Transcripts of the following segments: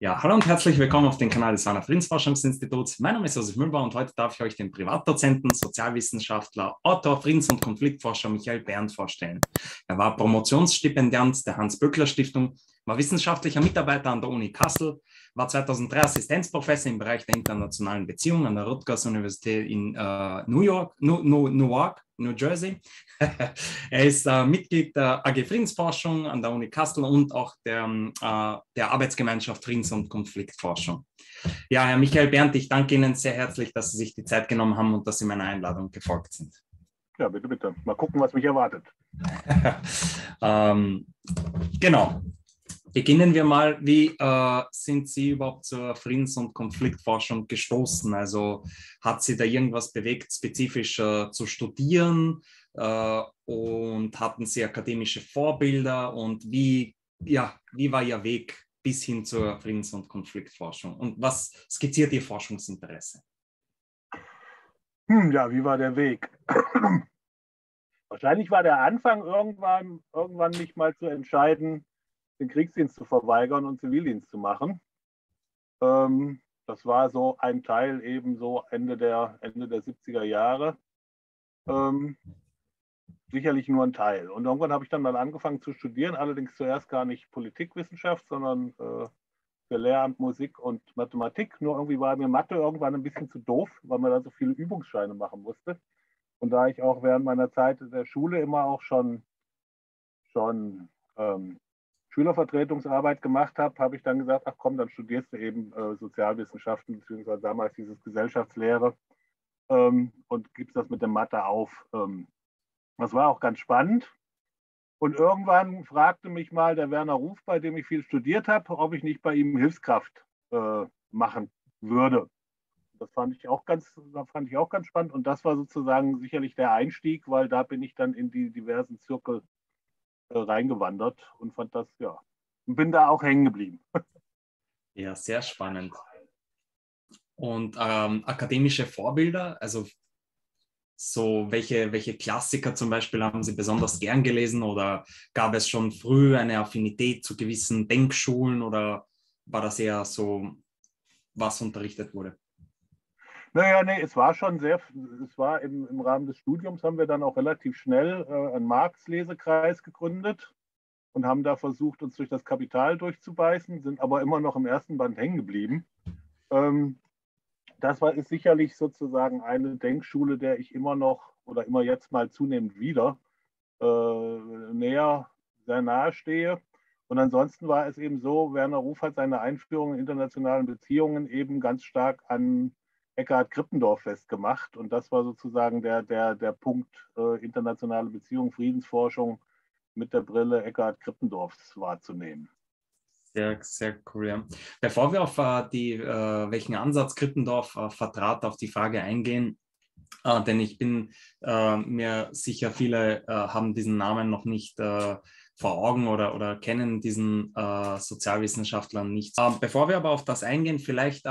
Ja, hallo und herzlich willkommen auf dem Kanal des Werner Friedensforschungsinstituts. Mein Name ist Josef Mühlbauer und heute darf ich euch den Privatdozenten, Sozialwissenschaftler, Autor, Friedens- und Konfliktforscher Michael Berndt vorstellen. Er war Promotionsstipendiant der Hans-Böckler-Stiftung, war wissenschaftlicher Mitarbeiter an der Uni Kassel, war 2003 Assistenzprofessor im Bereich der internationalen Beziehungen an der Rutgers University in Newark, New Jersey. Er ist Mitglied der AG Friedensforschung an der Uni Kassel und auch der Arbeitsgemeinschaft Friedens- und Konfliktforschung. Ja, Herr Michael Berndt, ich danke Ihnen sehr herzlich, dass Sie sich die Zeit genommen haben und dass Sie meiner Einladung gefolgt sind. Ja, bitte, bitte. Mal gucken, was mich erwartet. Genau. Beginnen wir mal, wie sind Sie überhaupt zur Friedens- und Konfliktforschung gestoßen? Also hat Sie da irgendwas bewegt, spezifisch zu studieren und hatten Sie akademische Vorbilder und wie war Ihr Weg bis hin zur Friedens- und Konfliktforschung und was skizziert Ihr Forschungsinteresse? Ja, wie war der Weg? Wahrscheinlich war der Anfang irgendwann mich mal zu entscheiden, den Kriegsdienst zu verweigern und Zivildienst zu machen. Das war so ein Teil eben so Ende der 70er Jahre. Sicherlich nur ein Teil. Und irgendwann habe ich dann mal angefangen zu studieren, allerdings zuerst gar nicht Politikwissenschaft, sondern für Lehramt, Musik und Mathematik. Nur irgendwie war mir Mathe irgendwann ein bisschen zu doof, weil man da so viele Übungsscheine machen musste. Und da ich auch während meiner Zeit in der Schule immer auch schon Schülervertretungsarbeit gemacht habe, habe ich dann gesagt, ach komm, dann studierst du eben Sozialwissenschaften, beziehungsweise damals dieses Gesellschaftslehre und gibst das mit der Mathe auf. Das war auch ganz spannend. Und irgendwann fragte mich mal der Werner Ruf, bei dem ich viel studiert habe, ob ich nicht bei ihm Hilfskraft machen würde. Das fand ich auch ganz spannend und das war sozusagen sicherlich der Einstieg, weil da bin ich dann in die diversen Zirkel reingewandert und fand das, ja, bin da auch hängen geblieben. Ja, sehr spannend. Und akademische Vorbilder, also so welche Klassiker zum Beispiel haben Sie besonders gern gelesen oder gab es schon früh eine Affinität zu gewissen Denkschulen oder war das eher so, was unterrichtet wurde? Naja, nee, es war im Rahmen des Studiums haben wir dann auch relativ schnell einen Marx-Lesekreis gegründet und haben da versucht, uns durch das Kapital durchzubeißen, sind aber immer noch im ersten Band hängen geblieben. Das ist sicherlich sozusagen eine Denkschule, der ich immer noch oder immer jetzt mal zunehmend wieder sehr nahe stehe. Und ansonsten war es eben so, Werner Ruf hat seine Einführung in internationalen Beziehungen eben ganz stark an Ekkehart Krippendorff festgemacht und das war sozusagen der Punkt internationale Beziehungen, Friedensforschung mit der Brille Ekkehart Krippendorffs wahrzunehmen. Sehr, sehr cool. Ja. Bevor wir auf welchen Ansatz Krippendorff vertrat, auf die Frage eingehen, denn ich bin mir sicher, viele haben diesen Namen noch nicht vor Augen oder kennen diesen Sozialwissenschaftlern nicht. Bevor wir aber auf das eingehen, vielleicht,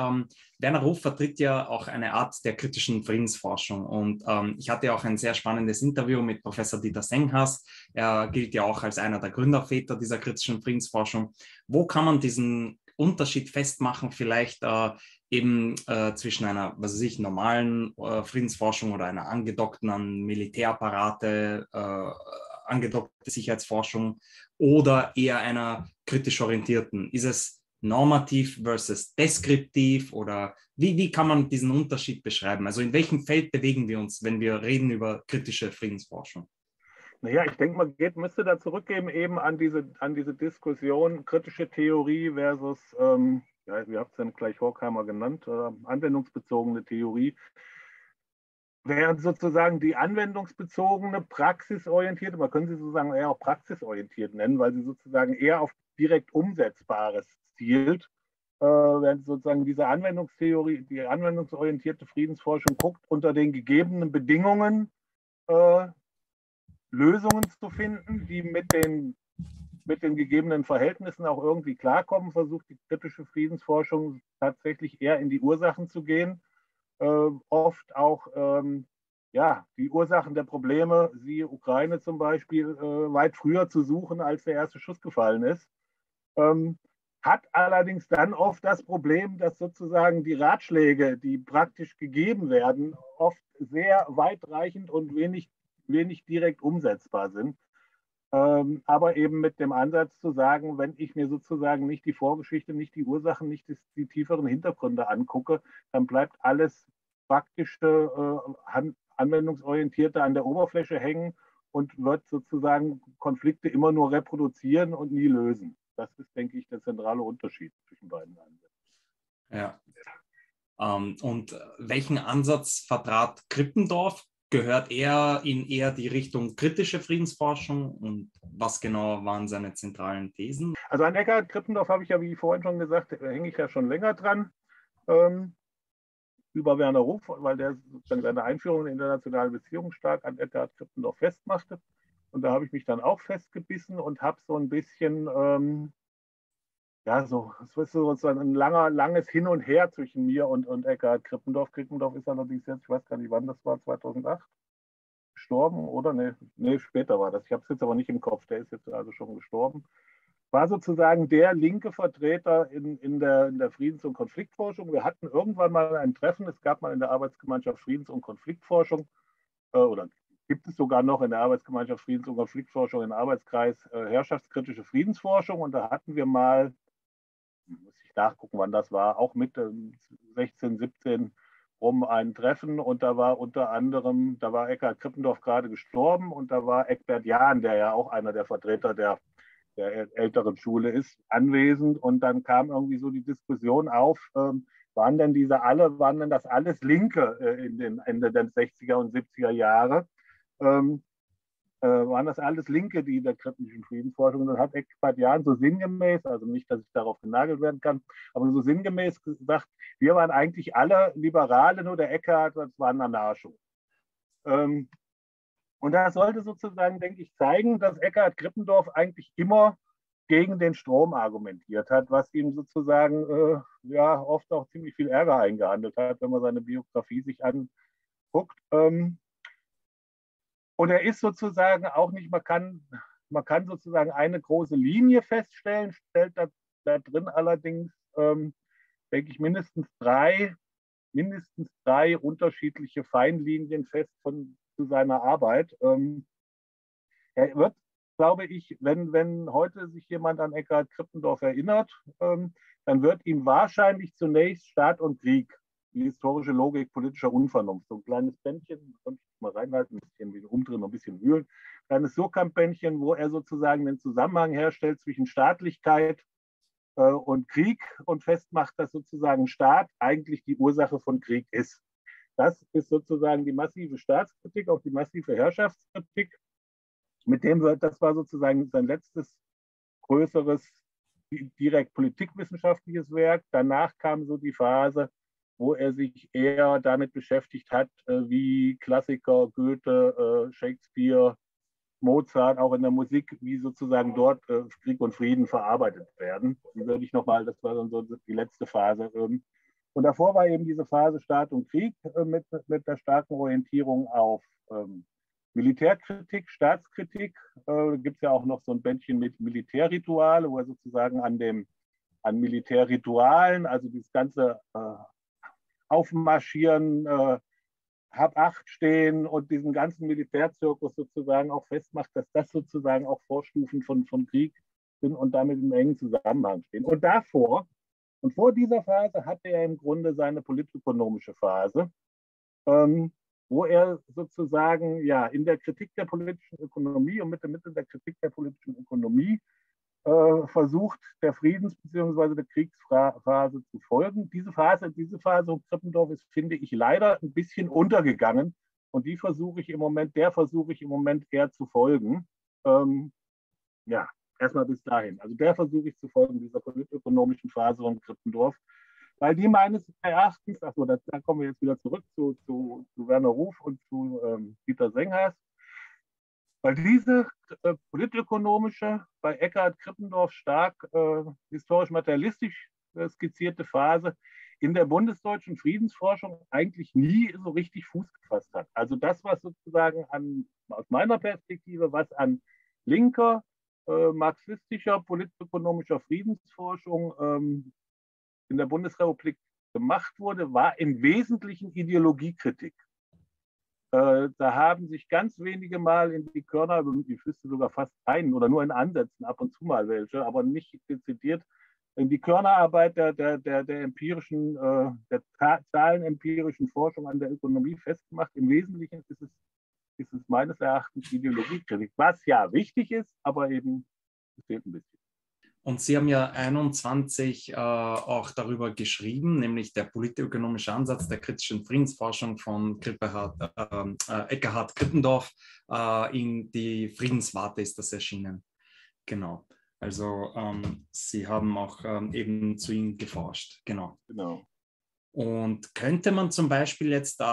Werner Ruf vertritt ja auch eine Art der kritischen Friedensforschung und ich hatte auch ein sehr spannendes Interview mit Professor Dieter Senghaas. Er gilt ja auch als einer der Gründerväter dieser kritischen Friedensforschung. Wo kann man diesen Unterschied festmachen, vielleicht zwischen einer, was weiß ich, normalen Friedensforschung oder einer angedockten an Militärapparate, angedockte Sicherheitsforschung oder eher einer kritisch orientierten? Ist es normativ versus deskriptiv oder wie kann man diesen Unterschied beschreiben? Also in welchem Feld bewegen wir uns, wenn wir reden über kritische Friedensforschung? Naja, ich denke, man müsste da zurückgehen eben an diese Diskussion kritische Theorie versus, wie habt ihr es gleich Horkheimer genannt, anwendungsbezogene Theorie. Während sozusagen die anwendungsbezogene, praxisorientierte, man könnte sie sozusagen eher auch praxisorientiert nennen, weil sie sozusagen eher auf direkt Umsetzbares zielt, während sozusagen diese Anwendungstheorie, die anwendungsorientierte Friedensforschung guckt, unter den gegebenen Bedingungen Lösungen zu finden, die mit den gegebenen Verhältnissen auch irgendwie klarkommen, versucht die kritische Friedensforschung tatsächlich eher in die Ursachen zu gehen. Oft auch die Ursachen der Probleme, siehe Ukraine zum Beispiel, weit früher zu suchen, als der erste Schuss gefallen ist. hat allerdings dann oft das Problem, dass sozusagen die Ratschläge, die praktisch gegeben werden, oft sehr weitreichend und wenig direkt umsetzbar sind. Aber eben mit dem Ansatz zu sagen, wenn ich mir sozusagen nicht die Vorgeschichte, nicht die Ursachen, nicht die tieferen Hintergründe angucke, dann bleibt alles praktische, anwendungsorientierte an der Oberfläche hängen und wird sozusagen Konflikte immer nur reproduzieren und nie lösen. Das ist, denke ich, der zentrale Unterschied zwischen beiden Ansätzen. Ja. Und welchen Ansatz vertrat Krippendorff? Gehört er in eher die Richtung kritische Friedensforschung und was genau waren seine zentralen Thesen? Also an Ekkehart Krippendorff habe ich ja, wie vorhin schon gesagt, hänge ich ja schon länger dran, über Werner Ruf, weil der seine Einführung in internationale Beziehungen stark an Ekkehart Krippendorff festmachte. Und da habe ich mich dann auch festgebissen und habe so ein bisschen, es ist sozusagen ein langes Hin und Her zwischen mir und Ekkehart Krippendorff. Krippendorff ist allerdings jetzt, ich weiß gar nicht, wann das war, 2008 gestorben, oder? Nee, später war das. Ich habe es jetzt aber nicht im Kopf. Der ist jetzt also schon gestorben. War sozusagen der linke Vertreter in der Friedens- und Konfliktforschung. Wir hatten irgendwann mal ein Treffen. Es gab mal in der Arbeitsgemeinschaft Friedens- und Konfliktforschung, oder gibt es sogar noch in der Arbeitsgemeinschaft Friedens- und Konfliktforschung im Arbeitskreis Herrschaftskritische Friedensforschung. Und da hatten wir mal, muss ich nachgucken, wann das war, auch mit 16, 17 rum ein Treffen und da war unter anderem, da war Ekkehart Krippendorff gerade gestorben und da war Eckbert Jahn, der ja auch einer der Vertreter der älteren Schule ist, anwesend und dann kam irgendwie so die Diskussion auf, waren denn das alles Linke in den Ende der 60er und 70er Jahre? Waren das alles Linke, die in der kritischen Friedensforschung, und dann hat Eckbert Jahn so sinngemäß, also nicht, dass ich darauf genagelt werden kann, aber so sinngemäß gesagt, wir waren eigentlich alle Liberale, nur der Ekkehart, das war ein Anarcho. Und das sollte sozusagen, denke ich, zeigen, dass Ekkehart Krippendorff eigentlich immer gegen den Strom argumentiert hat, was ihm sozusagen oft auch ziemlich viel Ärger eingehandelt hat, wenn man seine Biografie sich anguckt. Und er ist sozusagen auch nicht, man kann sozusagen eine große Linie feststellen, stellt da drin allerdings, denke ich, mindestens drei unterschiedliche Feinlinien fest zu seiner Arbeit. Er wird, glaube ich, wenn heute sich jemand an Ekkehart Krippendorff erinnert, dann wird ihm wahrscheinlich zunächst Staat und Krieg, die historische Logik politischer Unvernunft, so ein kleines Bändchen, kann ich mal reinhalten, ein bisschen umdrehen, ein bisschen wühlen, kleines Surkamp-Bändchen, wo er sozusagen den Zusammenhang herstellt zwischen Staatlichkeit und Krieg und festmacht, dass sozusagen Staat eigentlich die Ursache von Krieg ist. Das ist sozusagen die massive Staatskritik, auch die massive Herrschaftskritik. Das war sozusagen sein letztes größeres, direkt politikwissenschaftliches Werk. Danach kam so die Phase, wo er sich eher damit beschäftigt hat, wie Klassiker, Goethe, Shakespeare, Mozart, auch in der Musik, wie sozusagen dort Krieg und Frieden verarbeitet werden. Die würde ich nochmal, das war dann so die letzte Phase. Und davor war eben diese Phase Staat und Krieg mit der starken Orientierung auf Militärkritik, Staatskritik. Gibt es ja auch noch so ein Bändchen mit Militärrituale, wo er sozusagen an Militärritualen, also dieses ganze Aufmarschieren, Hab-Acht stehen und diesen ganzen Militärzirkus sozusagen auch festmacht, dass das sozusagen auch Vorstufen von Krieg sind und damit im engen Zusammenhang stehen. Und vor dieser Phase hatte er im Grunde seine politökonomische Phase, wo er sozusagen in der Kritik der politischen Ökonomie und mit dem Mittel der Kritik der politischen Ökonomie versucht, der Friedens- bzw. der Kriegsphase zu folgen. Diese Phase um Krippendorff ist, finde ich, leider ein bisschen untergegangen und die versuche ich im Moment eher zu folgen. Erstmal bis dahin. Also der versuche ich zu folgen, dieser politökonomischen Phase von Krippendorff, weil die meines Erachtens, da kommen wir jetzt wieder zurück zu Werner Ruf und zu Dieter Senghaas, weil diese politökonomische, bei Ekkehart Krippendorff stark historisch-materialistisch skizzierte Phase in der bundesdeutschen Friedensforschung eigentlich nie so richtig Fuß gefasst hat. Also das, was sozusagen aus meiner Perspektive, was an linker, marxistischer politökonomischer Friedensforschung in der Bundesrepublik gemacht wurde, war im Wesentlichen Ideologiekritik. Da haben sich ganz wenige mal in die Körner, ich wüsste sogar fast einen oder nur in Ansätzen, ab und zu mal welche, aber nicht dezidiert, in die Körnerarbeit der zahlenempirischen Forschung an der Ökonomie festgemacht. Im Wesentlichen ist es meines Erachtens Ideologiekritik, was ja wichtig ist, aber eben es fehlt ein bisschen. Und Sie haben ja 21 auch darüber geschrieben, nämlich der politökonomische Ansatz der kritischen Friedensforschung von Ekkehart Krippendorff. In die Friedenswarte ist das erschienen. Genau. Also Sie haben auch eben zu ihm geforscht. Genau. Genau. Und könnte man zum Beispiel jetzt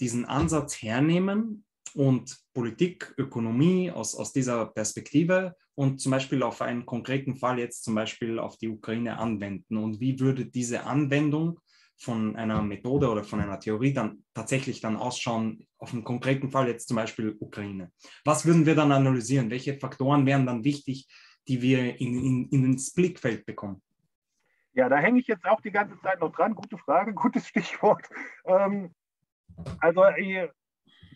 diesen Ansatz hernehmen und Politik, Ökonomie aus dieser Perspektive und zum Beispiel auf einen konkreten Fall jetzt zum Beispiel auf die Ukraine anwenden? Und wie würde diese Anwendung von einer Methode oder von einer Theorie dann tatsächlich dann ausschauen, auf einen konkreten Fall jetzt zum Beispiel Ukraine? Was würden wir dann analysieren? Welche Faktoren wären dann wichtig, die wir in ins Blickfeld bekommen? Ja, da hänge ich jetzt auch die ganze Zeit noch dran. Gute Frage, gutes Stichwort.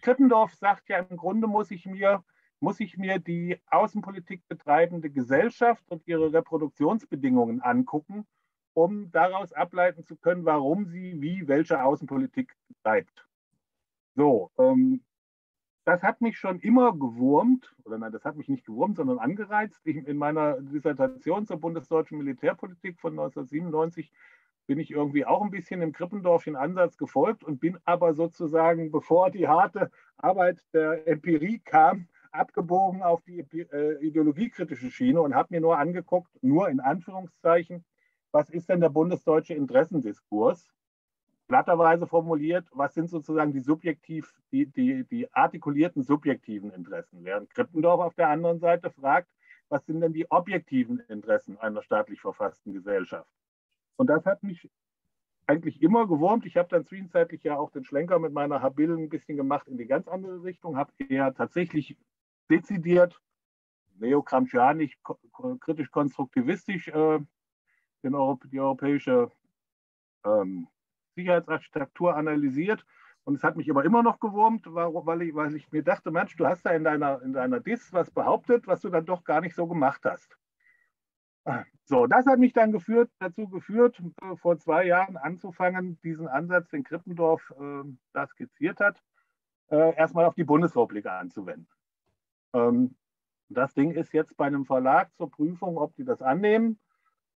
Krippendorff sagt ja, im Grunde muss ich mir die außenpolitik betreibende Gesellschaft und ihre Reproduktionsbedingungen angucken, um daraus ableiten zu können, warum sie wie welche Außenpolitik betreibt. So, das hat mich schon immer gewurmt, oder nein, das hat mich nicht gewurmt, sondern angereizt. In meiner Dissertation zur bundesdeutschen Militärpolitik von 1997 bin ich irgendwie auch ein bisschen dem Krippendorffschen Ansatz gefolgt und bin aber sozusagen, bevor die harte Arbeit der Empirie kam, abgebogen auf die ideologiekritische Schiene und habe mir nur angeguckt, nur in Anführungszeichen, was ist denn der bundesdeutsche Interessendiskurs? Platterweise formuliert, was sind sozusagen die artikulierten subjektiven Interessen? Während Krippendorff auf der anderen Seite fragt, was sind denn die objektiven Interessen einer staatlich verfassten Gesellschaft? Und das hat mich eigentlich immer gewurmt. Ich habe dann zwischenzeitlich ja auch den Schlenker mit meiner Habil ein bisschen gemacht in die ganz andere Richtung, habe eher tatsächlich dezidiert neogramscianisch, kritisch-konstruktivistisch die europäische Sicherheitsarchitektur analysiert. Und es hat mich aber immer noch gewurmt, weil ich mir dachte, Mensch, du hast da in deiner Diss was behauptet, was du dann doch gar nicht so gemacht hast. So, das hat mich dann dazu geführt, vor 2 Jahren anzufangen, diesen Ansatz, den Krippendorff da skizziert hat, erstmal auf die Bundesrepublik anzuwenden. Das Ding ist jetzt bei einem Verlag zur Prüfung, ob die das annehmen.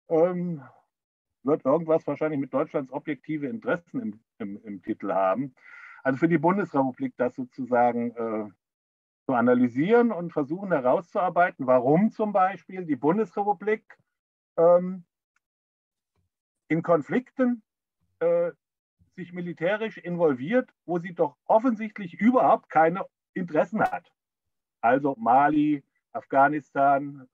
Wird irgendwas wahrscheinlich mit Deutschlands objektive Interessen im Titel haben. Also für die Bundesrepublik das sozusagen zu analysieren und versuchen herauszuarbeiten, warum zum Beispiel die Bundesrepublik in Konflikten sich militärisch involviert, wo sie doch offensichtlich überhaupt keine Interessen hat. Also Mali, Afghanistan,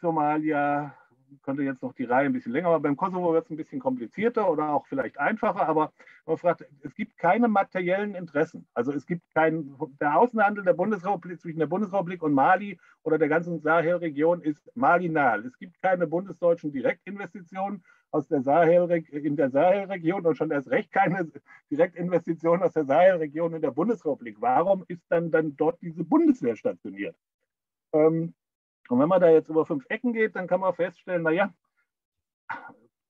Somalia, könnte jetzt noch die Reihe ein bisschen länger, aber beim Kosovo wird es ein bisschen komplizierter oder auch vielleicht einfacher, aber man fragt, es gibt keine materiellen Interessen. Also es gibt keinen, der Außenhandel der Bundesrepublik zwischen der Bundesrepublik und Mali oder der ganzen Sahelregion ist marginal. Es gibt keine bundesdeutschen Direktinvestitionen aus der Sahelregion und schon erst recht keine Direktinvestitionen aus der Sahelregion in der Bundesrepublik. Warum ist dann dort diese Bundeswehr stationiert? Und wenn man da jetzt über 5 Ecken geht, dann kann man feststellen, naja,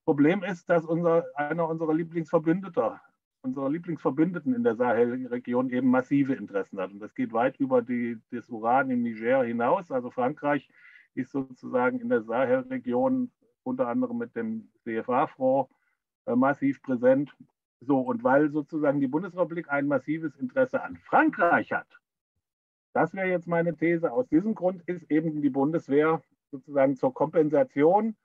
Problem ist, dass einer unserer Lieblingsverbündeten in der Sahelregion eben massive Interessen hat. Und das geht weit über das Uran im Niger hinaus. Also Frankreich ist sozusagen in der Sahelregion unter anderem mit dem CFA-Franc massiv präsent. So, und weil sozusagen die Bundesrepublik ein massives Interesse an Frankreich hat, das wäre jetzt meine These. Aus diesem Grund ist eben die Bundeswehr sozusagen zur Kompensation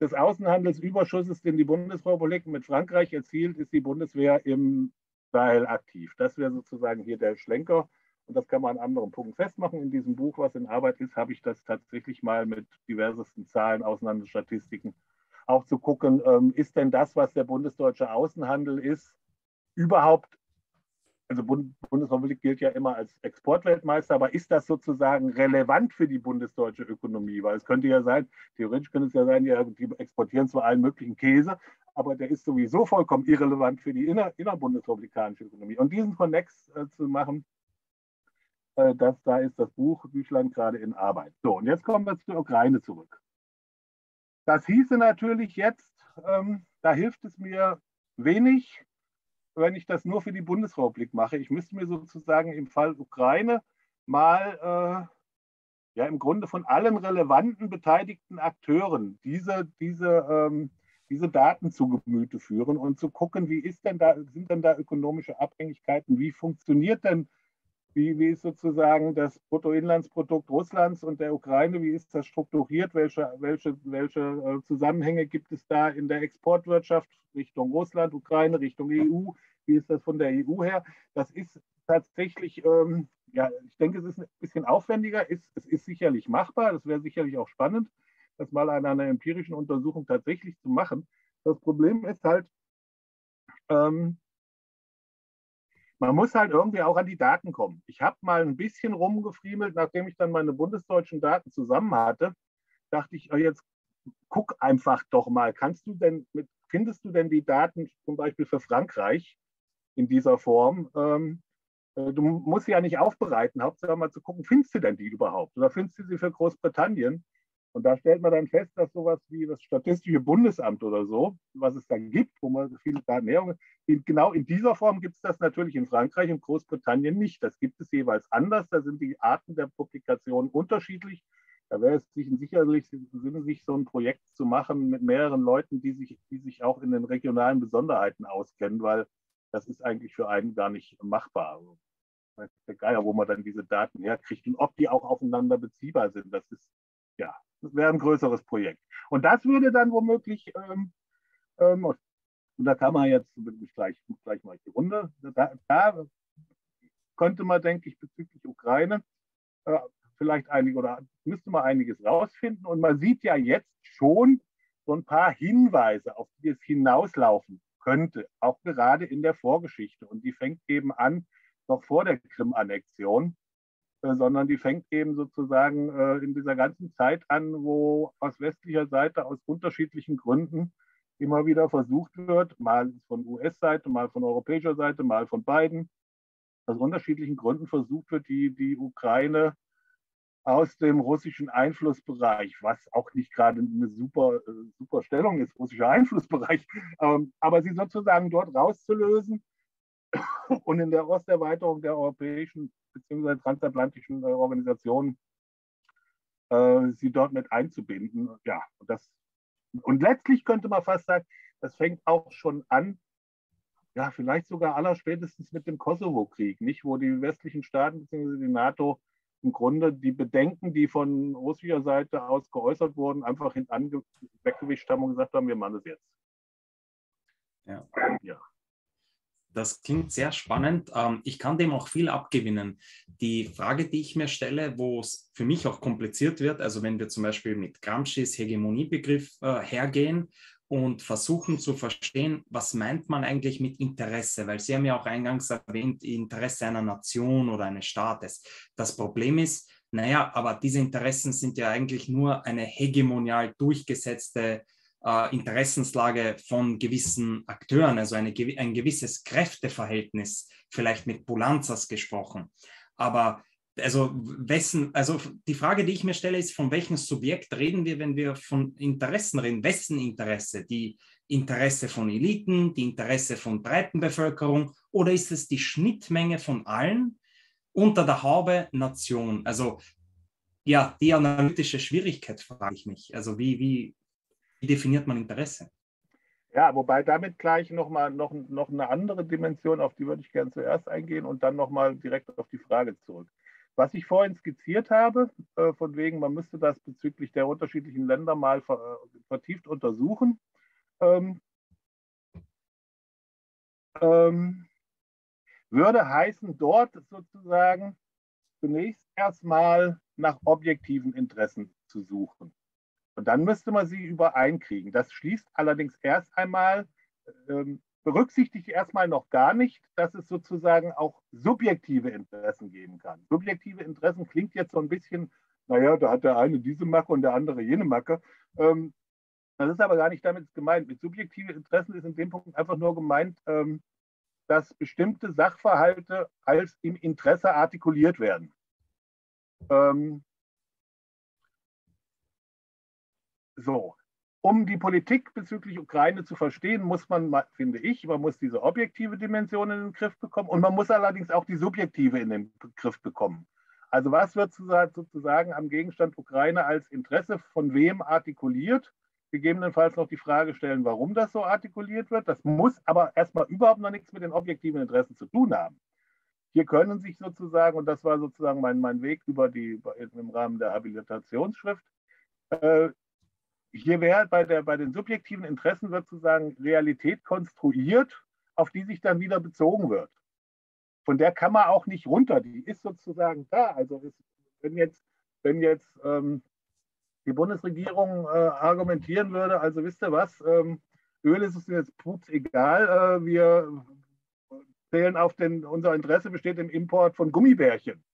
des Außenhandelsüberschusses, den die Bundesrepublik mit Frankreich erzielt, ist die Bundeswehr im Sahel aktiv. Das wäre sozusagen hier der Schlenker. Und das kann man an anderen Punkten festmachen. In diesem Buch, was in Arbeit ist, habe ich das tatsächlich mal mit diversesten Zahlen, Auslandsstatistiken auch zu gucken, ist denn das, was der bundesdeutsche Außenhandel ist, überhaupt also Bundesrepublik gilt ja immer als Exportweltmeister, aber ist das sozusagen relevant für die bundesdeutsche Ökonomie? Weil es könnte ja sein, theoretisch könnte es ja sein, die exportieren zwar allen möglichen Käse, aber der ist sowieso vollkommen irrelevant für die innerbundesrepublikanische Ökonomie. Und diesen Konnex zu machen, da ist das Büchlein gerade in Arbeit. So, und jetzt kommen wir zur Ukraine zurück. Das hieße natürlich jetzt, da hilft es mir wenig, wenn ich das nur für die Bundesrepublik mache. Ich müsste mir sozusagen im Fall Ukraine mal ja im Grunde von allen relevanten beteiligten Akteuren diese Daten zu Gemüte führen und zu gucken, wie ist denn da, sind denn da ökonomische Abhängigkeiten, wie funktioniert denn, wie ist sozusagen das Bruttoinlandsprodukt Russlands und der Ukraine, wie ist das strukturiert, welche Zusammenhänge gibt es da in der Exportwirtschaft Richtung Russland, Ukraine, Richtung EU, wie ist das von der EU her? Das ist tatsächlich, ja, ich denke, es ist ein bisschen aufwendiger, es ist sicherlich machbar, das wäre sicherlich auch spannend, das mal an einer empirischen Untersuchung tatsächlich zu machen. Das Problem ist halt, man muss halt irgendwie auch an die Daten kommen. Ich habe mal ein bisschen rumgefriemelt, nachdem ich dann meine bundesdeutschen Daten zusammen hatte, dachte ich, jetzt guck einfach doch mal, findest du denn die Daten zum Beispiel für Frankreich in dieser Form? Du musst sie ja nicht aufbereiten, hauptsächlich mal zu gucken, findest du denn die überhaupt? Oder findest du sie für Großbritannien? Und da stellt man dann fest, dass sowas wie das Statistische Bundesamt oder so, was es da gibt, wo man viele Daten her, genau in dieser Form gibt es das natürlich in Frankreich und Großbritannien nicht. Das gibt es jeweils anders, da sind die Arten der Publikationen unterschiedlich. Da wäre es sicherlich Sinn, sich so ein Projekt zu machen mit mehreren Leuten, die sich auch in den regionalen Besonderheiten auskennen, weil das ist eigentlich für einen gar nicht machbar. Das ist der Geier, wo man dann diese Daten herkriegt und ob die auch aufeinander beziehbar sind. Das ist, ja, das wäre ein größeres Projekt. Und das würde dann womöglich, und da kann man jetzt gleich mal die Runde, da könnte man, denke ich, bezüglich Ukraine vielleicht einige oder müsste man einiges rausfinden. Und man sieht ja jetzt schon so ein paar Hinweise, auf die es hinauslaufen könnte, auch gerade in der Vorgeschichte. Und die fängt eben an, noch vor der Krim-Annexion, sondern die fängt eben sozusagen in dieser ganzen Zeit an, wo aus westlicher Seite aus unterschiedlichen Gründen immer wieder versucht wird, mal von US-Seite, mal von europäischer Seite, mal von beiden, aus unterschiedlichen Gründen versucht wird, die Ukraine aus dem russischen Einflussbereich, was auch nicht gerade eine super Stellung ist, russischer Einflussbereich, aber sie sozusagen dort rauszulösen und in der Osterweiterung der europäischen beziehungsweise transatlantischen Organisationen sie dort mit einzubinden. Ja, und letztlich könnte man fast sagen, das fängt auch schon an, ja, vielleicht sogar allerspätestens mit dem Kosovo-Krieg, nicht, wo die westlichen Staaten beziehungsweise die NATO im Grunde die Bedenken, die von russischer Seite aus geäußert wurden, einfach weggewischt haben und gesagt haben, wir machen das jetzt. Ja. Ja. Das klingt sehr spannend. Ich kann dem auch viel abgewinnen. Die Frage, die ich mir stelle, wo es für mich auch kompliziert wird, also wenn wir zum Beispiel mit Gramscis Hegemoniebegriff hergehen und versuchen zu verstehen, was meint man eigentlich mit Interesse? Weil Sie haben ja auch eingangs erwähnt, Interesse einer Nation oder eines Staates. Das Problem ist, naja, aber diese Interessen sind ja eigentlich nur eine hegemonial durchgesetzte Interessenslage von gewissen Akteuren, also ein gewisses Kräfteverhältnis, vielleicht mit Poulanzas gesprochen. Aber also die Frage, die ich mir stelle, ist, von welchem Subjekt reden wir, wenn wir von Interessen reden? Wessen Interesse? Die Interesse von Eliten, die Interesse von Breitenbevölkerung, oder ist es die Schnittmenge von allen unter der Haube Nation? Also ja, die analytische Schwierigkeit frage ich mich. Also wie definiert man Interesse? Ja, wobei damit gleich noch eine andere Dimension, auf die würde ich gerne zuerst eingehen und dann nochmal direkt auf die Frage zurück. Was ich vorhin skizziert habe, von wegen, man müsste das bezüglich der unterschiedlichen Länder mal vertieft untersuchen, würde heißen, dort sozusagen zunächst erstmal nach objektiven Interessen zu suchen. Und dann müsste man sie übereinkriegen. Das schließt allerdings erst einmal berücksichtigt erstmal noch gar nicht, dass es sozusagen auch subjektive Interessen geben kann. Subjektive Interessen klingt jetzt so ein bisschen, naja, da hat der eine diese Macke und der andere jene Macke. Das ist aber gar nicht damit gemeint. Mit subjektiven Interessen ist in dem Punkt einfach nur gemeint, dass bestimmte Sachverhalte als im Interesse artikuliert werden. Um die Politik bezüglich Ukraine zu verstehen, muss man, finde ich, man muss diese objektive Dimension in den Griff bekommen und man muss allerdings auch die subjektive in den Griff bekommen. Also was wird sozusagen am Gegenstand Ukraine als Interesse von wem artikuliert? Gegebenenfalls noch die Frage stellen, warum das so artikuliert wird. Das muss aber erstmal überhaupt noch nichts mit den objektiven Interessen zu tun haben. Hier können sich sozusagen, und das war sozusagen mein Weg im Rahmen der Habilitationsschrift, hier wäre bei den subjektiven Interessen sozusagen Realität konstruiert, auf die sich dann wieder bezogen wird. Von der kann man auch nicht runter, die ist sozusagen da. Also wenn jetzt die Bundesregierung argumentieren würde, also wisst ihr was, Öl ist uns jetzt pups egal, wir zählen auf unser Interesse besteht im Import von Gummibärchen.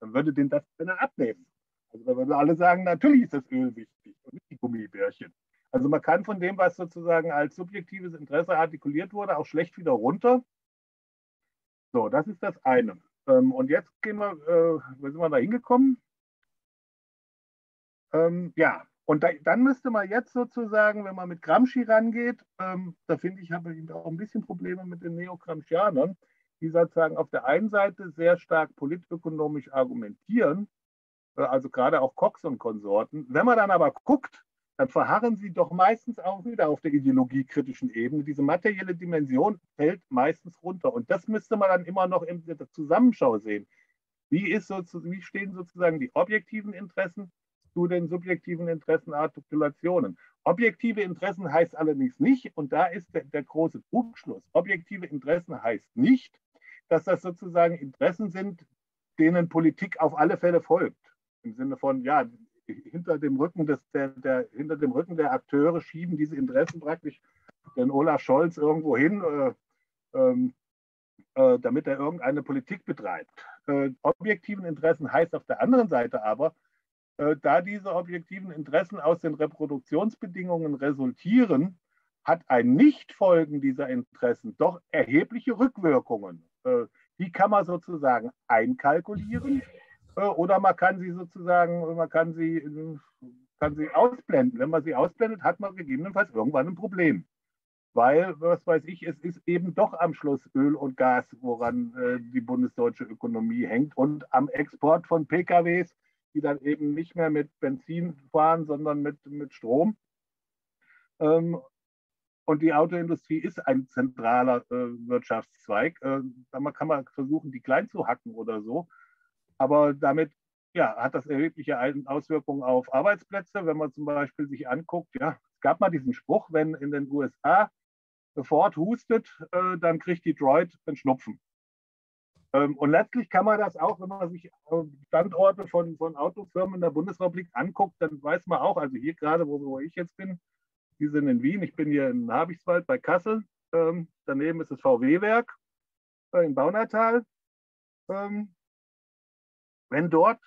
Dann würde denen das keiner abnehmen. Also da würden alle sagen, natürlich ist das Öl wichtig und nicht die Gummibärchen. Also man kann von dem, was sozusagen als subjektives Interesse artikuliert wurde, auch schlecht wieder runter. So, das ist das eine. Und jetzt gehen wir, wo sind wir da hingekommen? Ja, und dann müsste man jetzt sozusagen, wenn man mit Gramsci rangeht, da finde ich, habe ich auch ein bisschen Probleme mit den Neogramscianern, die sozusagen auf der einen Seite sehr stark politökonomisch argumentieren, also gerade auch Cox und Konsorten. Wenn man dann aber guckt, dann verharren sie doch meistens auch wieder auf der ideologiekritischen Ebene. Diese materielle Dimension fällt meistens runter. Und das müsste man dann immer noch in der Zusammenschau sehen. Wie stehen sozusagen die objektiven Interessen zu den subjektiven Interessenartikulationen? Objektive Interessen heißt allerdings nicht, und da ist der große Trugschluss, objektive Interessen heißt nicht, dass das sozusagen Interessen sind, denen Politik auf alle Fälle folgt. Im Sinne von, ja, hinter dem Rücken der Akteure schieben diese Interessen praktisch den Olaf Scholz irgendwo hin, damit er irgendeine Politik betreibt. Objektiven Interessen heißt auf der anderen Seite aber, da diese objektiven Interessen aus den Reproduktionsbedingungen resultieren, hat ein Nichtfolgen dieser Interessen doch erhebliche Rückwirkungen. Die kann man sozusagen einkalkulieren. Oder man kann sie ausblenden. Wenn man sie ausblendet, hat man gegebenenfalls irgendwann ein Problem. Weil, was weiß ich, es ist eben doch am Schluss Öl und Gas, woran die bundesdeutsche Ökonomie hängt und am Export von PKWs, die dann eben nicht mehr mit Benzin fahren, sondern mit Strom. Und die Autoindustrie ist ein zentraler Wirtschaftszweig. Da kann man versuchen, die klein zu hacken oder so. Aber damit hat das erhebliche Auswirkungen auf Arbeitsplätze. Wenn man zum Beispiel sich anguckt, es gab mal diesen Spruch, wenn in den USA Ford hustet, dann kriegt Detroit einen Schnupfen. Und letztlich kann man das auch, wenn man sich Standorte von Autofirmen in der Bundesrepublik anguckt, dann weiß man auch, also hier gerade, wo ich jetzt bin, die sind in Wien, ich bin hier in Habichtswald bei Kassel, daneben ist das VW-Werk in Baunatal. Wenn dort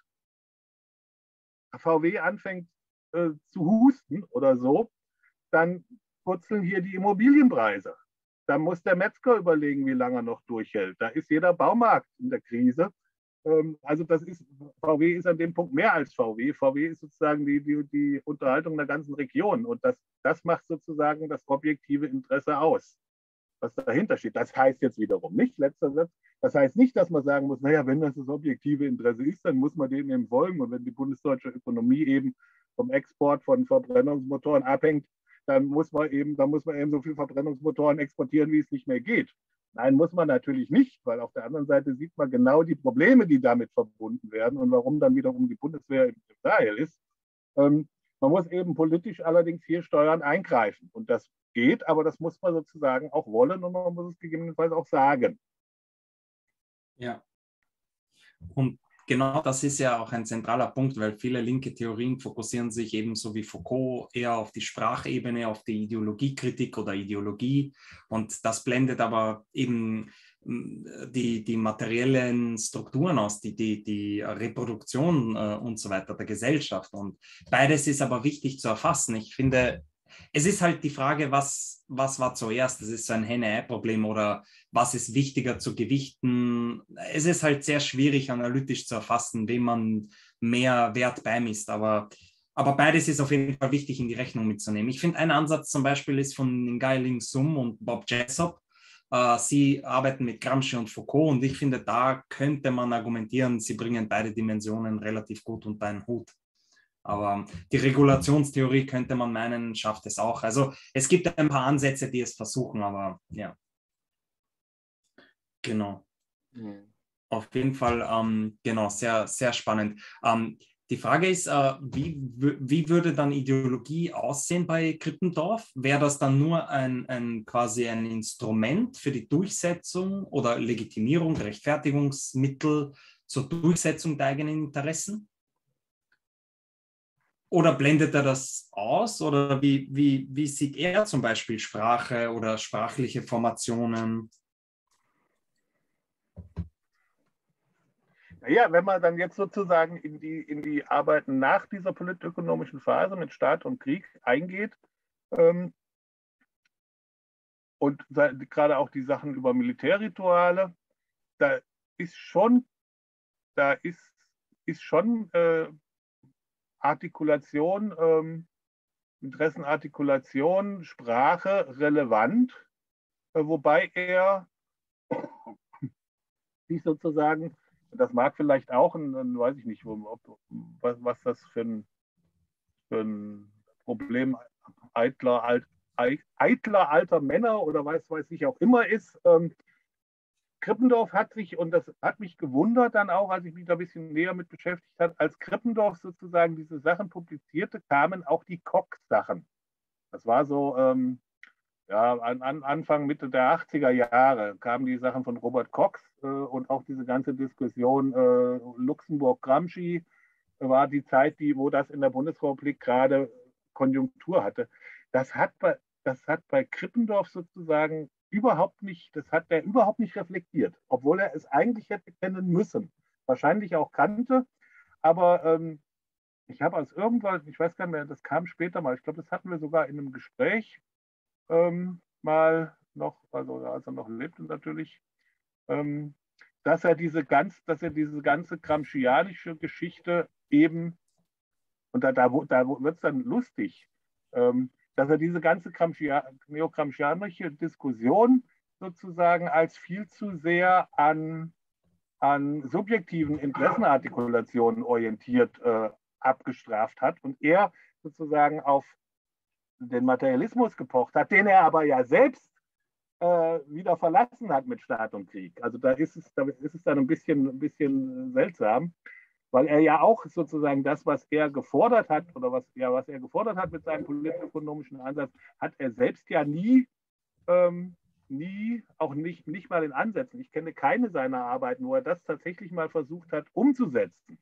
VW anfängt zu husten oder so, dann purzeln hier die Immobilienpreise. Da muss der Metzger überlegen, wie lange er noch durchhält. Da ist jeder Baumarkt in der Krise. Also VW ist an dem Punkt mehr als VW. VW ist sozusagen die Unterhaltung der ganzen Region. Und das macht sozusagen das objektive Interesse aus, was dahinter steht. Das heißt jetzt wiederum nicht, letzter Satz, das heißt nicht, dass man sagen muss, naja, wenn das objektive Interesse ist, dann muss man dem eben folgen. Und wenn die bundesdeutsche Ökonomie eben vom Export von Verbrennungsmotoren abhängt, dann muss man eben so viele Verbrennungsmotoren exportieren, wie es nicht mehr geht. Nein, muss man natürlich nicht, weil auf der anderen Seite sieht man genau die Probleme, die damit verbunden werden und warum dann wiederum die Bundeswehr im Detail ist. Man muss eben politisch allerdings hier steuernd eingreifen. Und das geht, aber das muss man sozusagen auch wollen und man muss es gegebenenfalls auch sagen. Ja, und genau das ist ja auch ein zentraler Punkt, weil viele linke Theorien fokussieren sich ebenso wie Foucault eher auf die Sprachebene, auf die Ideologiekritik oder Ideologie, und das blendet aber eben die materiellen Strukturen aus, die Reproduktion und so weiter der Gesellschaft, und beides ist aber wichtig zu erfassen. Ich finde, es ist halt die Frage, was war zuerst? Das ist so ein Henne-Ei-Problem, oder was ist wichtiger zu gewichten? Es ist halt sehr schwierig, analytisch zu erfassen, wem man mehr Wert beimisst. Aber beides ist auf jeden Fall wichtig in die Rechnung mitzunehmen. Ich finde, ein Ansatz zum Beispiel ist von Ngai Ling Sum und Bob Jessop. Sie arbeiten mit Gramsci und Foucault, und ich finde, da könnte man argumentieren, sie bringen beide Dimensionen relativ gut unter einen Hut. Aber die Regulationstheorie, könnte man meinen, schafft es auch. Also es gibt ein paar Ansätze, die es versuchen, aber ja. Genau. Mhm. Auf jeden Fall, genau, sehr, sehr spannend. Die Frage ist, wie würde dann Ideologie aussehen bei Krippendorff? Wäre das dann nur quasi ein Instrument für die Durchsetzung oder Legitimierung, Rechtfertigungsmittel zur Durchsetzung der eigenen Interessen? Oder blendet er das aus? Oder wie sieht er zum Beispiel Sprache oder sprachliche Formationen? Naja, wenn man dann jetzt sozusagen in die Arbeiten nach dieser politökonomischen Phase mit Staat und Krieg eingeht, und gerade auch die Sachen über Militärrituale, da ist schon Artikulation, Interessenartikulation, Sprache relevant, wobei er sich sozusagen, das mag vielleicht auch, weiß ich nicht, was das für ein Problem eitler alter Männer oder weiß ich auch immer ist. Krippendorff hat sich, und das hat mich gewundert dann auch, als ich mich da ein bisschen näher mit beschäftigt habe, als Krippendorff sozusagen diese Sachen publizierte, kamen auch die Koch-Sachen. Das war so, Anfang, Mitte der 80er Jahre kamen die Sachen von Robert Cox, und auch diese ganze Diskussion Luxemburg-Gramsci war die Zeit, wo das in der Bundesrepublik gerade Konjunktur hatte. Das hat bei Krippendorff sozusagen überhaupt nicht, das hat er überhaupt nicht reflektiert, obwohl er es eigentlich hätte kennen müssen, wahrscheinlich auch kannte, aber ich habe aus irgendwas, ich weiß gar nicht mehr, das kam später mal, ich glaube, das hatten wir sogar in einem Gespräch mal noch, also als er noch lebte natürlich, dass er diese ganze gramscianische Geschichte eben, und da wird es dann lustig, dass er diese ganze neogramscianische Diskussion sozusagen als viel zu sehr an subjektiven Interessenartikulationen orientiert abgestraft hat und er sozusagen auf den Materialismus gepocht hat, den er aber ja selbst wieder verlassen hat mit Staat und Krieg. Also da ist es dann ein bisschen seltsam, weil er ja auch sozusagen das, was er gefordert hat, oder was er gefordert hat mit seinem politökonomischen Ansatz, hat er selbst ja nie, auch nicht mal in Ansätzen. Ich kenne keine seiner Arbeiten, wo er das tatsächlich mal versucht hat, umzusetzen.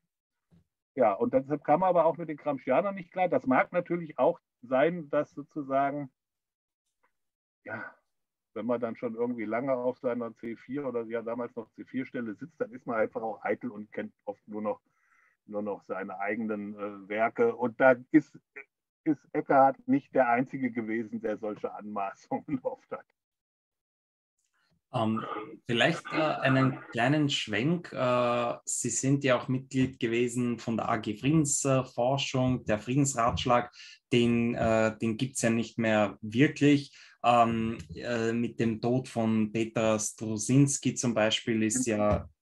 Ja, und deshalb kam er aber auch mit den Gramscianern nicht klar. Das mag natürlich auch sein, dass sozusagen, ja, wenn man dann schon irgendwie lange auf seiner C4 oder ja damals noch C4-Stelle sitzt, dann ist man einfach auch eitel und kennt oft nur noch seine eigenen Werke. Und da ist Ekkehart nicht der Einzige gewesen, der solche Anmaßungen oft hat. Vielleicht einen kleinen Schwenk. Sie sind ja auch Mitglied gewesen von der AG Friedensforschung, der Friedensratschlag, den gibt es ja nicht mehr wirklich. Mit dem Tod von Peter Strutynski zum Beispiel ist quasi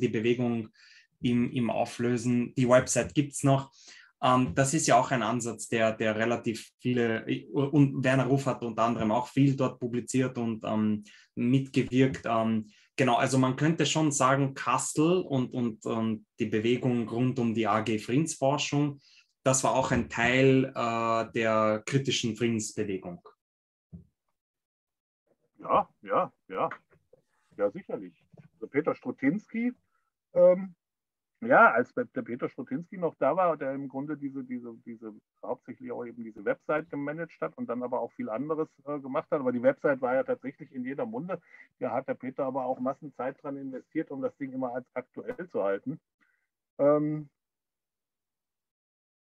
die Bewegung im Auflösen. Die Website gibt es noch. Das ist ja auch ein Ansatz, der relativ viele, und Werner Ruf hat unter anderem auch viel dort publiziert und mitgewirkt. Genau, also man könnte schon sagen, Kassel und die Bewegung rund um die AG Friedensforschung, das war auch ein Teil der kritischen Friedensbewegung. Ja, sicherlich. Also Peter Strutynski Ja, als der Peter Strutynski noch da war, der im Grunde diese hauptsächlich auch eben diese Website gemanagt hat und dann aber auch viel anderes gemacht hat. Aber die Website war ja tatsächlich in jeder Munde. Da hat der Peter aber auch Massenzeit dran investiert, um das Ding immer als aktuell zu halten.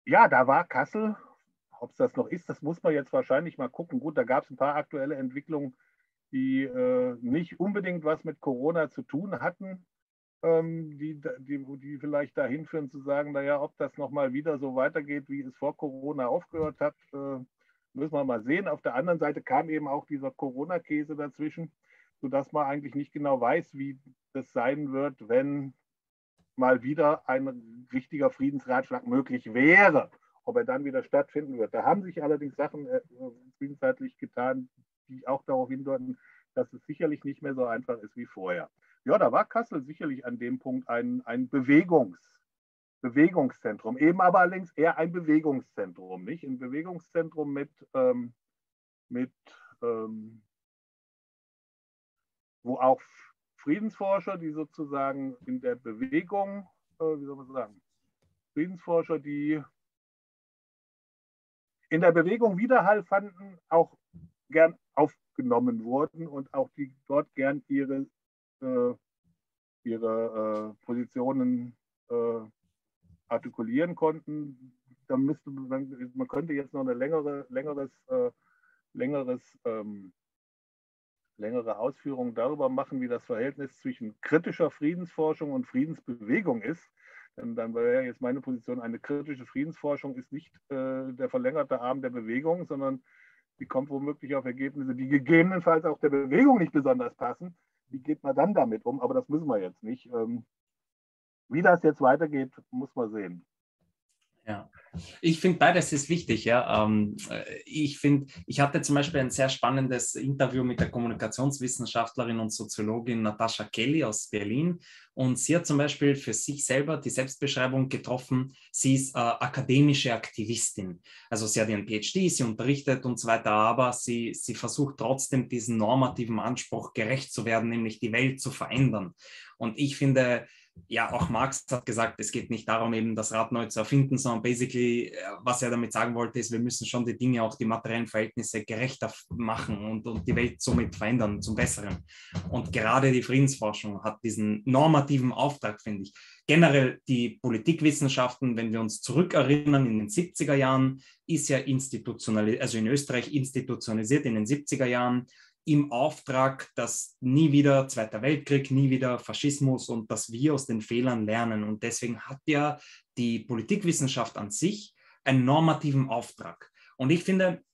Ja, da war Kassel, ob es das noch ist, das muss man jetzt wahrscheinlich mal gucken. Gut, da gab es ein paar aktuelle Entwicklungen, die nicht unbedingt was mit Corona zu tun hatten. Die vielleicht dahin führen zu sagen, naja, ob das nochmal wieder so weitergeht, wie es vor Corona aufgehört hat, müssen wir mal sehen. Auf der anderen Seite kam eben auch dieser Corona-Käse dazwischen, sodass man eigentlich nicht genau weiß, wie das sein wird, wenn mal wieder ein richtiger Friedensratschlag möglich wäre, ob er dann wieder stattfinden wird. Da haben sich allerdings Sachen zwischenzeitlich getan, die auch darauf hindeuten, dass es sicherlich nicht mehr so einfach ist wie vorher. Ja, da war Kassel sicherlich an dem Punkt ein Bewegungszentrum, eben aber allerdings eher ein Bewegungszentrum, nicht? Ein Bewegungszentrum wo auch Friedensforscher, die sozusagen in der Bewegung, wie soll man sagen, Friedensforscher, die in der Bewegung Widerhall fanden, auch gern aufgenommen wurden und auch die dort gern ihre Positionen artikulieren konnten. Da müsste man könnte jetzt noch eine längere Ausführung darüber machen, wie das Verhältnis zwischen kritischer Friedensforschung und Friedensbewegung ist. Denn dann wäre jetzt meine Position, eine kritische Friedensforschung ist nicht der verlängerte Arm der Bewegung, sondern die kommt womöglich auf Ergebnisse, die gegebenenfalls auch der Bewegung nicht besonders passen. Wie geht man dann damit um? Aber das müssen wir jetzt nicht. Wie das jetzt weitergeht, muss man sehen. Ja, ich finde beides ist wichtig. Ja, ich hatte zum Beispiel ein sehr spannendes Interview mit der Kommunikationswissenschaftlerin und Soziologin Natascha Kelly aus Berlin. Und sie hat zum Beispiel für sich selber die Selbstbeschreibung getroffen, sie ist akademische Aktivistin. Also sie hat ihren PhD, sie unterrichtet und so weiter, aber sie versucht trotzdem diesen normativen Anspruch gerecht zu werden, nämlich die Welt zu verändern. Und ich finde, ja, auch Marx hat gesagt, es geht nicht darum, eben das Rad neu zu erfinden, sondern basically, was er damit sagen wollte, ist, wir müssen schon die Dinge, auch die materiellen Verhältnisse gerechter machen und die Welt somit verändern zum Besseren. Und gerade die Friedensforschung hat diesen normativen Auftrag, finde ich. Generell die Politikwissenschaften, wenn wir uns zurückerinnern, in den 70er Jahren ist ja institutionalisiert, also in Österreich institutionalisiert in den 70er Jahren, im Auftrag, dass nie wieder Zweiter Weltkrieg, nie wieder Faschismus und dass wir aus den Fehlern lernen. Und deswegen hat ja die Politikwissenschaft an sich einen normativen Auftrag. Und ich finde,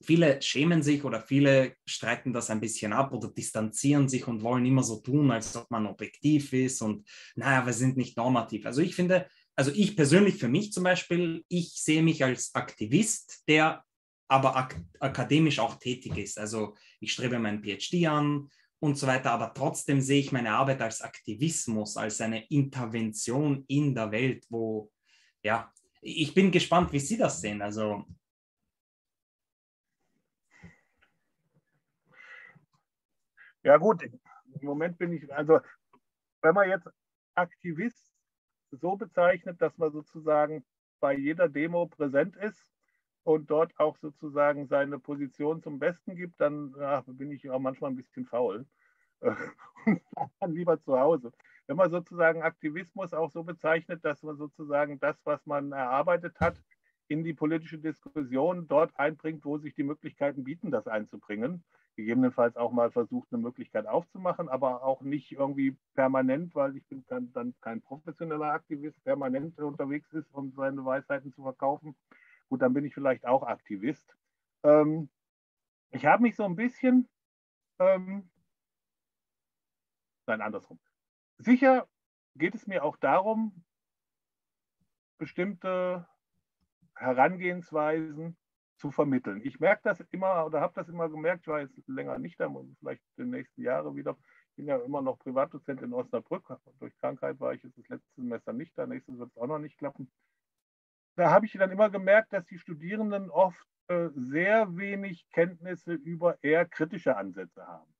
viele schämen sich oder viele streiten das ein bisschen ab oder distanzieren sich und wollen immer so tun, als ob man objektiv ist und naja, wir sind nicht normativ. Also ich finde, also ich persönlich für mich zum Beispiel, ich sehe mich als Aktivist, der aber akademisch auch tätig ist. Also ich strebe meinen PhD an und so weiter, aber trotzdem sehe ich meine Arbeit als Aktivismus, als eine Intervention in der Welt, wo, ja, ich bin gespannt, wie Sie das sehen. Also ja gut, im Moment bin ich, also wenn man jetzt Aktivist so bezeichnet, dass man sozusagen bei jeder Demo präsent ist, und dort auch sozusagen seine Position zum Besten gibt, dann bin ich auch manchmal ein bisschen faul. Und dann lieber zu Hause. Wenn man sozusagen Aktivismus auch so bezeichnet, dass man sozusagen das, was man erarbeitet hat, in die politische Diskussion dort einbringt, wo sich die Möglichkeiten bieten, das einzubringen. Gegebenenfalls auch mal versucht, eine Möglichkeit aufzumachen, aber auch nicht irgendwie permanent, weil ich bin dann kein professioneller Aktivist, permanent unterwegs ist, um seine Weisheiten zu verkaufen. Gut, dann bin ich vielleicht auch Aktivist. Ich habe mich so ein bisschen, nein, andersrum. Sicher geht es mir auch darum, bestimmte Herangehensweisen zu vermitteln. Ich merke das immer oder habe das immer gemerkt, ich war jetzt länger nicht da, vielleicht in den nächsten Jahren wieder. Ich bin ja immer noch Privatdozent in Osnabrück. Durch Krankheit war ich jetzt das letzte Semester nicht da, nächstes wird es auch noch nicht klappen. Da habe ich dann immer gemerkt, dass die Studierenden oft sehr wenig Kenntnisse über eher kritische Ansätze haben.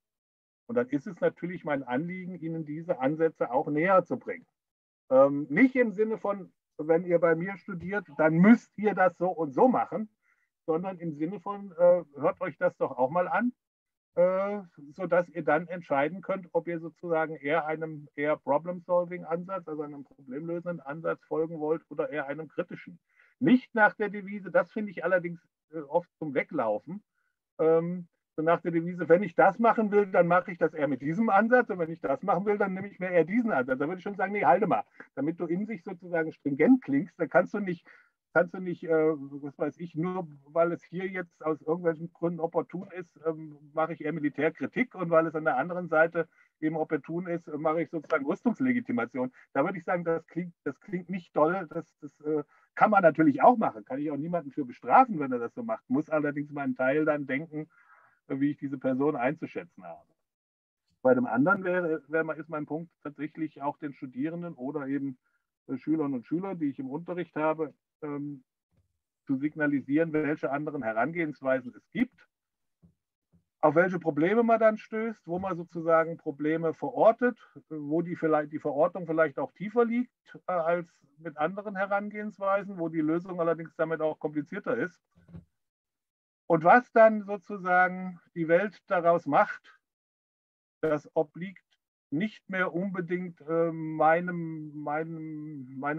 Und dann ist es natürlich mein Anliegen, ihnen diese Ansätze auch näher zu bringen. Nicht im Sinne von, wenn ihr bei mir studiert, dann müsst ihr das so und so machen, sondern im Sinne von, hört euch das doch auch mal an, sodass ihr dann entscheiden könnt, ob ihr sozusagen eher einem Problem-Solving-Ansatz, also einem problemlösenden Ansatz folgen wollt oder eher einem kritischen. Nicht nach der Devise, das finde ich allerdings oft zum Weglaufen, so nach der Devise, wenn ich das machen will, dann mache ich das eher mit diesem Ansatz und wenn ich das machen will, dann nehme ich mir eher diesen Ansatz. Da würde ich schon sagen, nee, halte mal. Damit du in sich sozusagen stringent klingst, dann kannst du nicht, was weiß ich, nur weil es hier jetzt aus irgendwelchen Gründen opportun ist, mache ich eher Militärkritik und weil es an der anderen Seite eben opportun ist, mache ich sozusagen Rüstungslegitimation. Da würde ich sagen, das klingt nicht doll, das kann man natürlich auch machen, kann ich auch niemanden für bestrafen, wenn er das so macht, muss allerdings meinen Teil dann denken, wie ich diese Person einzuschätzen habe. Bei dem anderen ist mein Punkt tatsächlich auch den Studierenden oder eben Schülerinnen und Schüler, die ich im Unterricht habe, zu signalisieren, welche anderen Herangehensweisen es gibt, auf welche Probleme man dann stößt, wo man sozusagen Probleme verortet, wo die Verortung vielleicht auch tiefer liegt als mit anderen Herangehensweisen, wo die Lösung allerdings damit auch komplizierter ist. Und was dann sozusagen die Welt daraus macht, das obliegt nicht mehr unbedingt meinem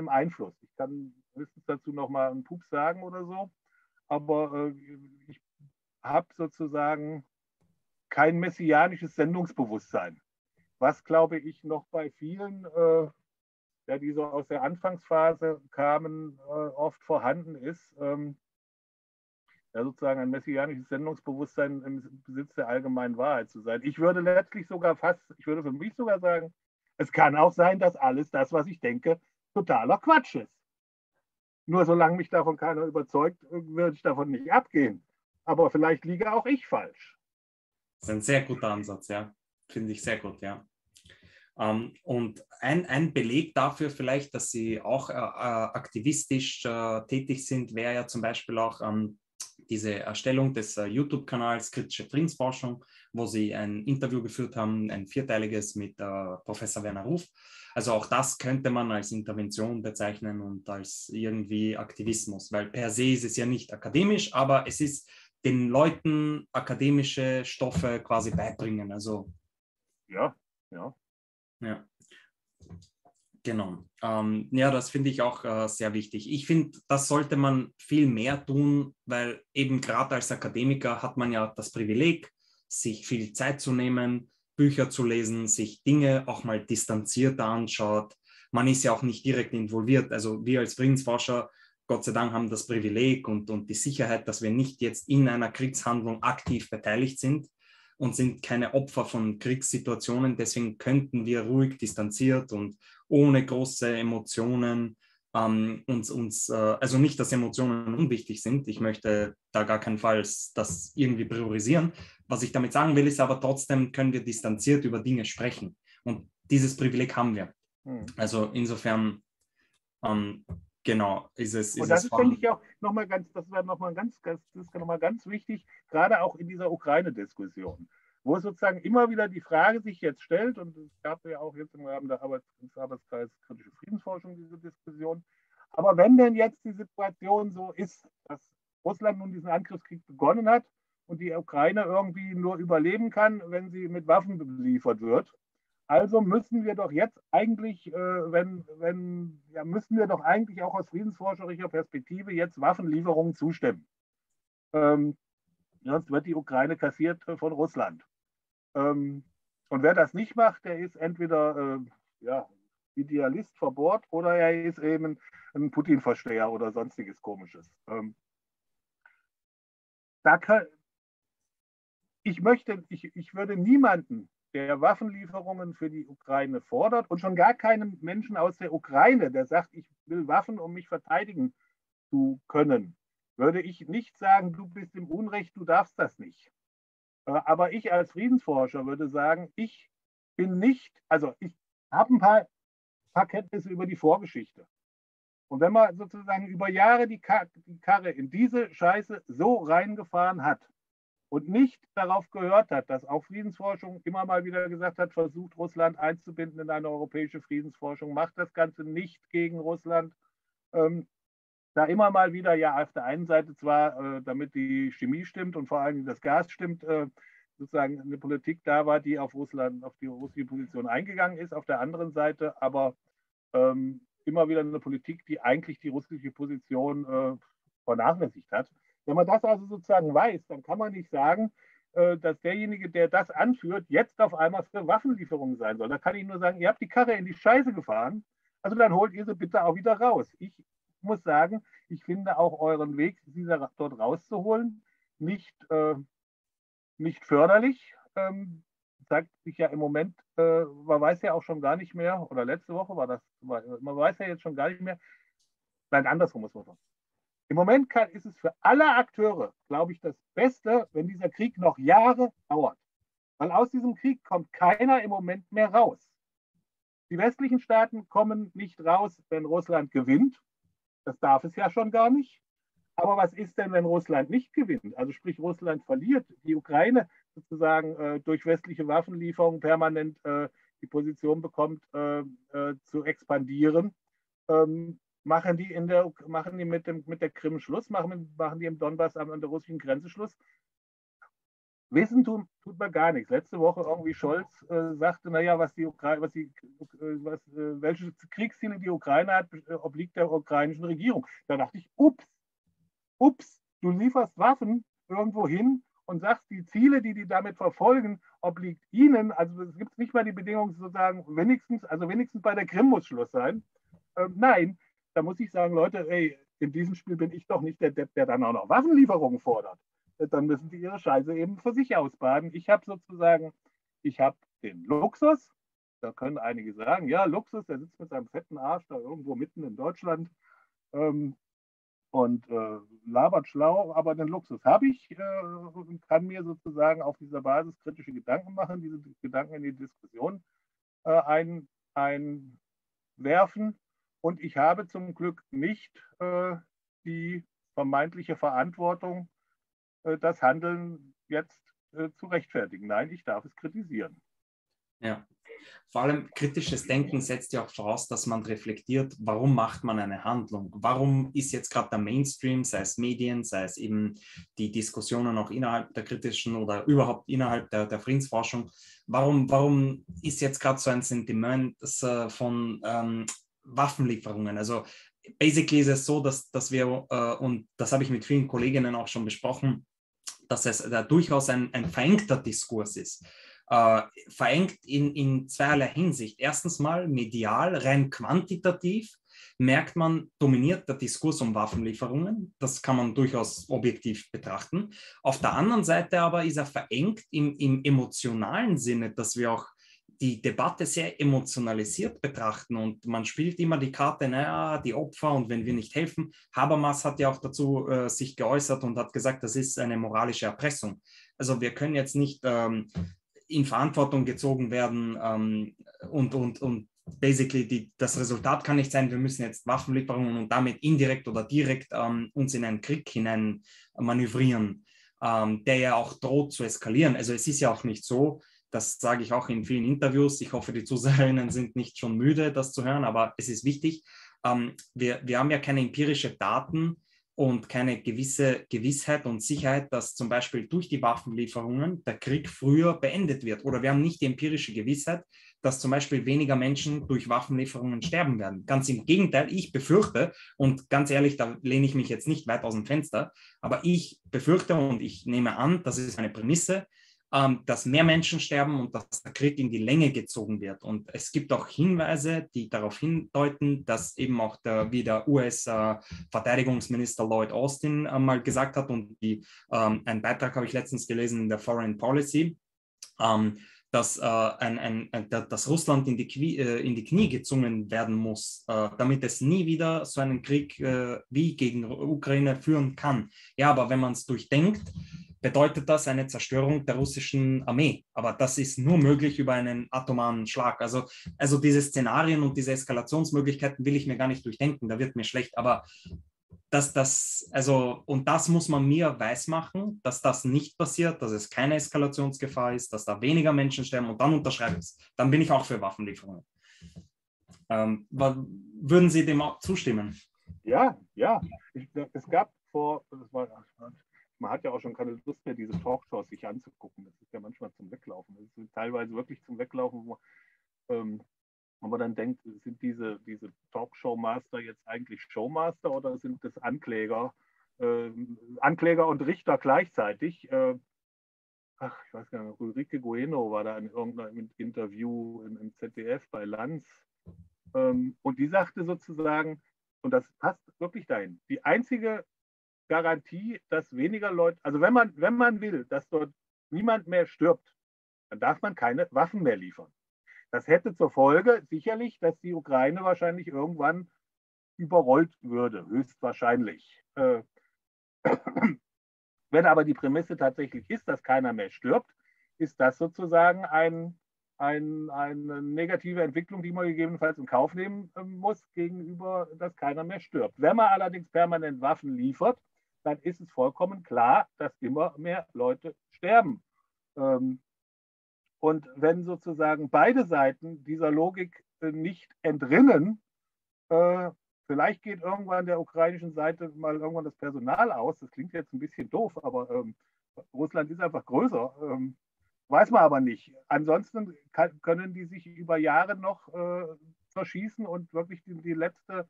Einfluss. Ich kann höchstens dazu nochmal einen Pups sagen oder so, aber ich habe sozusagen kein messianisches Sendungsbewusstsein, was, glaube ich, noch bei vielen, die so aus der Anfangsphase kamen, oft vorhanden ist. Ja, sozusagen ein messianisches Sendungsbewusstsein im Besitz der allgemeinen Wahrheit zu sein. Ich würde letztlich sogar für mich sogar sagen, es kann auch sein, dass alles das, was ich denke, totaler Quatsch ist. Nur solange mich davon keiner überzeugt, würde ich davon nicht abgehen. Aber vielleicht liege auch ich falsch. Das ist ein sehr guter Ansatz, ja. Finde ich sehr gut, ja. Und ein Beleg dafür vielleicht, dass Sie auch aktivistisch tätig sind, wäre ja zum Beispiel auch diese Erstellung des YouTube-Kanals Kritische Friedensforschung, wo sie ein Interview geführt haben, ein vierteiliges mit Professor Werner Ruf. Also auch das könnte man als Intervention bezeichnen und als irgendwie Aktivismus, weil per se ist es ja nicht akademisch, aber es ist den Leuten akademische Stoffe quasi beibringen. Also ja. Genau. Ja, das finde ich auch sehr wichtig. Ich finde, das sollte man viel mehr tun, weil eben gerade als Akademiker hat man ja das Privileg, sich viel Zeit zu nehmen, Bücher zu lesen, sich Dinge auch mal distanzierter anschaut. Man ist ja auch nicht direkt involviert. Also wir als Friedensforscher, Gott sei Dank, haben das Privileg und die Sicherheit, dass wir nicht jetzt in einer Kriegshandlung aktiv beteiligt sind und sind keine Opfer von Kriegssituationen. Deswegen könnten wir ruhig distanziert und ohne große Emotionen also nicht, dass Emotionen unwichtig sind. Ich möchte da gar keinenfalls das irgendwie priorisieren. Was ich damit sagen will, ist aber trotzdem können wir distanziert über Dinge sprechen. Und dieses Privileg haben wir. Also insofern, genau, ist es. Und das finde ich auch nochmal ganz wichtig, gerade auch in dieser Ukraine-Diskussion, wo sozusagen immer wieder die Frage sich jetzt stellt, und es gab ja auch jetzt im Rahmen des Arbeitskreises Kritische Friedensforschung diese Diskussion, aber wenn denn jetzt die Situation so ist, dass Russland nun diesen Angriffskrieg begonnen hat und die Ukraine irgendwie nur überleben kann, wenn sie mit Waffen beliefert wird, also müssen wir doch jetzt eigentlich, auch aus friedensforscherischer Perspektive jetzt Waffenlieferungen zustimmen. Sonst wird die Ukraine kassiert von Russland. Und wer das nicht macht, der ist entweder Idealist verbohrt oder er ist eben ein Putin-Versteher oder sonstiges Komisches. Ich würde niemanden, der Waffenlieferungen für die Ukraine fordert und schon gar keinem Menschen aus der Ukraine, der sagt, ich will Waffen, um mich verteidigen zu können, würde ich nicht sagen, du bist im Unrecht, du darfst das nicht. Aber ich als Friedensforscher würde sagen, ich habe ein paar Kenntnisse über die Vorgeschichte. Und wenn man sozusagen über Jahre die Karre in diese Scheiße so reingefahren hat, und nicht darauf gehört hat, dass auch Friedensforschung immer mal wieder gesagt hat, versucht Russland einzubinden in eine europäische Friedensforschung, macht das Ganze nicht gegen Russland, da immer mal wieder, ja, auf der einen Seite zwar, damit die Chemie stimmt und vor allem das Gas stimmt, sozusagen eine Politik da war, die auf Russland, auf die russische Position eingegangen ist, auf der anderen Seite aber immer wieder eine Politik, die eigentlich die russische Position vernachlässigt hat. Wenn man das also sozusagen weiß, dann kann man nicht sagen, dass derjenige, der das anführt, jetzt auf einmal für Waffenlieferungen sein soll. Da kann ich nur sagen, ihr habt die Karre in die Scheiße gefahren, also dann holt ihr sie bitte auch wieder raus. Ich muss sagen, ich finde auch euren Weg, sie dort rauszuholen, nicht förderlich. Zeigt sich ja im Moment, man weiß ja auch schon gar nicht mehr, oder letzte Woche war das, man weiß ja jetzt schon gar nicht mehr, nein, andersrum muss man sagen. Im Moment ist es für alle Akteure, glaube ich, das Beste, wenn dieser Krieg noch Jahre dauert. Weil aus diesem Krieg kommt keiner im Moment mehr raus. Die westlichen Staaten kommen nicht raus, wenn Russland gewinnt. Das darf es ja schon gar nicht. Aber was ist denn, wenn Russland nicht gewinnt? Also sprich, Russland verliert, die Ukraine sozusagen durch westliche Waffenlieferungen permanent die Position bekommt, zu expandieren. Machen die mit der Krim Schluss, machen die im Donbass an der russischen Grenze Schluss? Wissen tut man gar nichts. Letzte Woche irgendwie Scholz sagte, naja, welche Kriegsziele die Ukraine hat, obliegt der ukrainischen Regierung. Da dachte ich, ups, du lieferst Waffen irgendwo hin und sagst, die Ziele, die damit verfolgen, obliegt ihnen. Also es gibt nicht mal die Bedingung sozusagen, wenigstens bei der Krim muss Schluss sein. Nein. Da muss ich sagen, Leute, ey, in diesem Spiel bin ich doch nicht der Depp, der dann auch noch Waffenlieferungen fordert. Dann müssen die ihre Scheiße eben für sich ausbaden. Ich habe den Luxus, da können einige sagen, ja, Luxus, der sitzt mit seinem fetten Arsch da irgendwo mitten in Deutschland und labert schlau, aber den Luxus habe ich und kann mir sozusagen auf dieser Basis kritische Gedanken machen, diese Gedanken in die Diskussion einwerfen. Und ich habe zum Glück nicht die vermeintliche Verantwortung, das Handeln jetzt zu rechtfertigen. Nein, ich darf es kritisieren. Ja, vor allem kritisches Denken setzt ja auch voraus, dass man reflektiert, warum macht man eine Handlung? Warum ist jetzt gerade der Mainstream, sei es Medien, sei es eben die Diskussionen auch innerhalb der kritischen oder überhaupt innerhalb der Friedensforschung, warum ist jetzt gerade so ein Sentiment von Waffenlieferungen? Also basically ist es so, dass wir, und das habe ich mit vielen Kolleginnen auch schon besprochen, dass es da durchaus ein verengter Diskurs ist. Verengt in zweierlei Hinsicht. Erstens mal medial, rein quantitativ, merkt man, dominiert der Diskurs um Waffenlieferungen. Das kann man durchaus objektiv betrachten. Auf der anderen Seite aber ist er verengt im emotionalen Sinne, dass wir auch die Debatte sehr emotionalisiert betrachten und man spielt immer die Karte, naja, die Opfer und wenn wir nicht helfen. Habermas hat ja auch dazu sich geäußert und hat gesagt, das ist eine moralische Erpressung. Also wir können jetzt nicht in Verantwortung gezogen werden und basically das Resultat kann nicht sein, wir müssen jetzt Waffenlieferungen und damit indirekt oder direkt uns in einen Krieg hinein manövrieren, der ja auch droht zu eskalieren. Also es ist ja auch nicht so, das sage ich auch in vielen Interviews. Ich hoffe, die Zuschauerinnen sind nicht schon müde, das zu hören, aber es ist wichtig. Wir haben ja keine empirischen Daten und keine gewisse Gewissheit und Sicherheit, dass zum Beispiel durch die Waffenlieferungen der Krieg früher beendet wird. Oder wir haben nicht die empirische Gewissheit, dass zum Beispiel weniger Menschen durch Waffenlieferungen sterben werden. Ganz im Gegenteil, ich befürchte, und ganz ehrlich, da lehne ich mich jetzt nicht weit aus dem Fenster, aber ich befürchte und ich nehme an, das ist meine Prämisse, dass mehr Menschen sterben und dass der Krieg in die Länge gezogen wird. Und es gibt auch Hinweise, die darauf hindeuten, dass eben auch wie der US-Verteidigungsminister Lloyd Austin mal gesagt hat, und einen Beitrag habe ich letztens gelesen in der Foreign Policy, dass Russland in die Knie gezwungen werden muss, damit es nie wieder so einen Krieg wie gegen Ukraine führen kann. Ja, aber wenn man es durchdenkt, bedeutet das eine Zerstörung der russischen Armee. Aber das ist nur möglich über einen atomaren Schlag. Also diese Szenarien und diese Eskalationsmöglichkeiten will ich mir gar nicht durchdenken, da wird mir schlecht. Aber Und das muss man mir weismachen, dass das nicht passiert, dass es keine Eskalationsgefahr ist, dass da weniger Menschen sterben, und dann unterschreibe ich es. Dann bin ich auch für Waffenlieferungen. Würden Sie dem auch zustimmen? Ja. Man hat ja auch schon keine Lust mehr, diese Talkshows sich anzugucken. Das ist ja manchmal zum Weglaufen. Das ist teilweise wirklich zum Weglaufen, wo man dann denkt, sind diese Talkshow-Master jetzt eigentlich Showmaster oder sind das Ankläger? Ankläger und Richter gleichzeitig. Ich weiß gar nicht, Ulrike Gueno war da in irgendeinem Interview im ZDF bei Lanz. Und die sagte sozusagen, und das passt wirklich dahin, die einzige Garantie, dass weniger Leute, also wenn man will, dass dort niemand mehr stirbt, dann darf man keine Waffen mehr liefern. Das hätte zur Folge sicherlich, dass die Ukraine wahrscheinlich irgendwann überrollt würde, höchstwahrscheinlich. Wenn aber die Prämisse tatsächlich ist, dass keiner mehr stirbt, ist das sozusagen eine negative Entwicklung, die man gegebenenfalls in Kauf nehmen muss, gegenüber, dass keiner mehr stirbt. Wenn man allerdings permanent Waffen liefert, dann ist es vollkommen klar, dass immer mehr Leute sterben. Und wenn sozusagen beide Seiten dieser Logik nicht entrinnen, vielleicht geht irgendwann der ukrainischen Seite mal irgendwann das Personal aus. Das klingt jetzt ein bisschen doof, aber Russland ist einfach größer. Weiß man aber nicht. Ansonsten können die sich über Jahre noch zerschießen und wirklich die letzte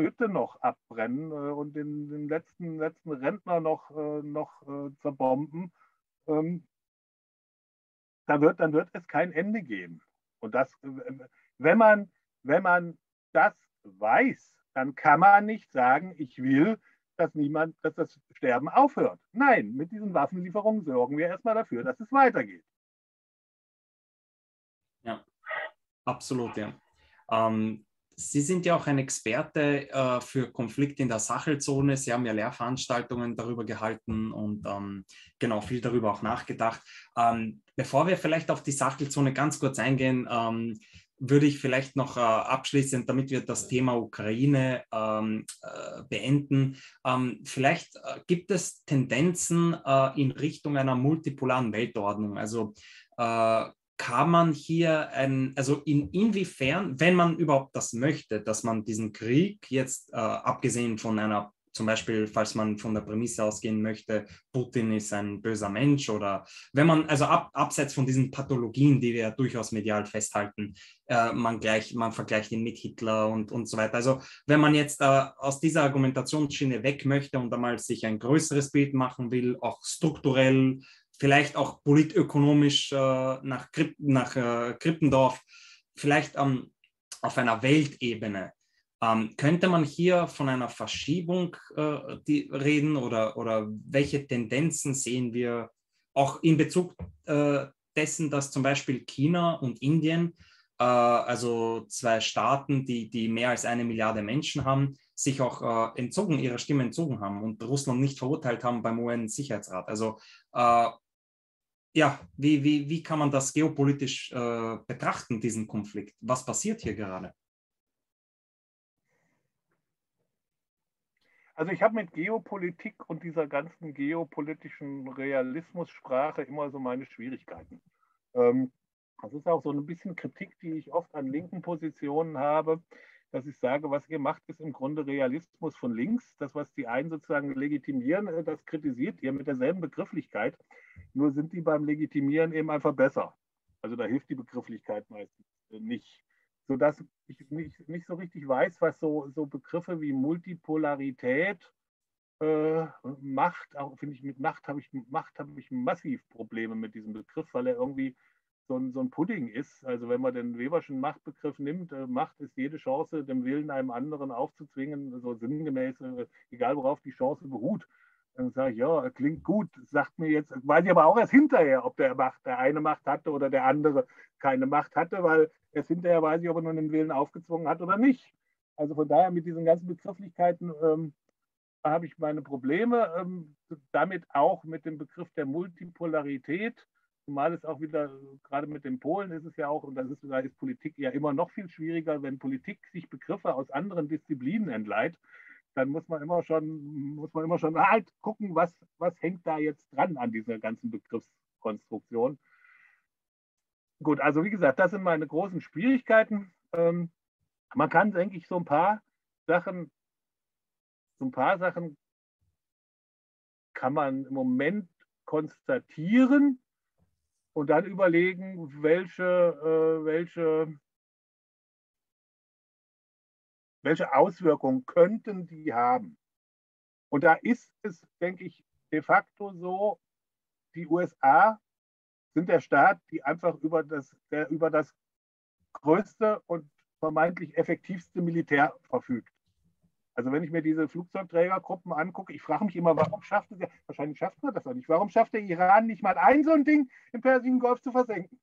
Hütte noch abbrennen und den letzten Rentner noch zerbomben. Dann wird es kein Ende geben. Und das, wenn man das weiß, dann kann man nicht sagen, ich will, dass das Sterben aufhört. Nein, mit diesen Waffenlieferungen sorgen wir erstmal dafür, dass es weitergeht. Ja, absolut, ja. Sie sind ja auch ein Experte für Konflikte in der Sahelzone. Sie haben ja Lehrveranstaltungen darüber gehalten und genau viel darüber auch nachgedacht. Bevor wir vielleicht auf die Sahelzone ganz kurz eingehen, würde ich vielleicht noch abschließend, damit wir das Thema Ukraine beenden, vielleicht gibt es Tendenzen in Richtung einer multipolaren Weltordnung. Also kann man hier, inwiefern, wenn man überhaupt das möchte, dass man diesen Krieg jetzt, abgesehen von einer, zum Beispiel, falls man von der Prämisse ausgehen möchte, Putin ist ein böser Mensch, oder wenn man, also abseits von diesen Pathologien, die wir ja durchaus medial festhalten, man vergleicht ihn mit Hitler und so weiter. Also wenn man jetzt aus dieser Argumentationsschiene weg möchte und einmal sich ein größeres Bild machen will, auch strukturell, vielleicht auch politökonomisch nach Krippendorff, vielleicht auf einer Weltebene. Könnte man hier von einer Verschiebung reden oder welche Tendenzen sehen wir auch in Bezug dessen, dass zum Beispiel China und Indien, also zwei Staaten, die mehr als 1 Milliarde Menschen haben, sich auch ihrer Stimme entzogen haben und Russland nicht verurteilt haben beim UN-Sicherheitsrat. Also ja, wie kann man das geopolitisch betrachten, diesen Konflikt? Was passiert hier gerade? Also ich habe mit Geopolitik und dieser ganzen geopolitischen Realismussprache immer so meine Schwierigkeiten. Das ist auch so ein bisschen Kritik, die ich oft an linken Positionen habe, dass ich sage, was ihr macht, ist im Grunde Realismus von links. Das, was die einen sozusagen legitimieren, das kritisiert ihr mit derselben Begrifflichkeit. Nur sind die beim Legitimieren eben einfach besser. Also da hilft die Begrifflichkeit meistens nicht. Sodass ich nicht so richtig weiß, was so Begriffe wie Multipolarität, Macht, auch finde ich, mit Macht habe ich massiv Probleme mit diesem Begriff, weil er irgendwie so ein Pudding ist. Also wenn man den Weberschen Machtbegriff nimmt, Macht ist jede Chance, dem Willen einem anderen aufzuzwingen, so sinngemäß, egal worauf die Chance beruht. Dann sage ich, ja, klingt gut, sagt mir jetzt, weiß ich aber auch erst hinterher, ob der eine Macht hatte oder der andere keine Macht hatte, weil erst hinterher weiß ich, ob er nur den Willen aufgezwungen hat oder nicht. Also von daher mit diesen ganzen Begrifflichkeiten habe ich meine Probleme, damit auch mit dem Begriff der Multipolarität, zumal es auch wieder, gerade mit den Polen ist es ja auch, und da ist Politik ja immer noch viel schwieriger, wenn Politik sich Begriffe aus anderen Disziplinen entleiht, dann muss man immer schon halt gucken, was hängt da jetzt dran an dieser ganzen Begriffskonstruktion. Gut, also wie gesagt, das sind meine großen Schwierigkeiten. Man kann, denke ich, so ein paar Sachen kann man im Moment konstatieren und dann überlegen, welche Auswirkungen könnten die haben. Und da ist es, denke ich, de facto so, die USA sind der Staat, die einfach über das größte und vermeintlich effektivste Militär verfügt. Also wenn ich mir diese Flugzeugträgergruppen angucke, ich frage mich immer, warum schafft der Iran nicht mal ein so ein Ding im Persischen Golf zu versenken?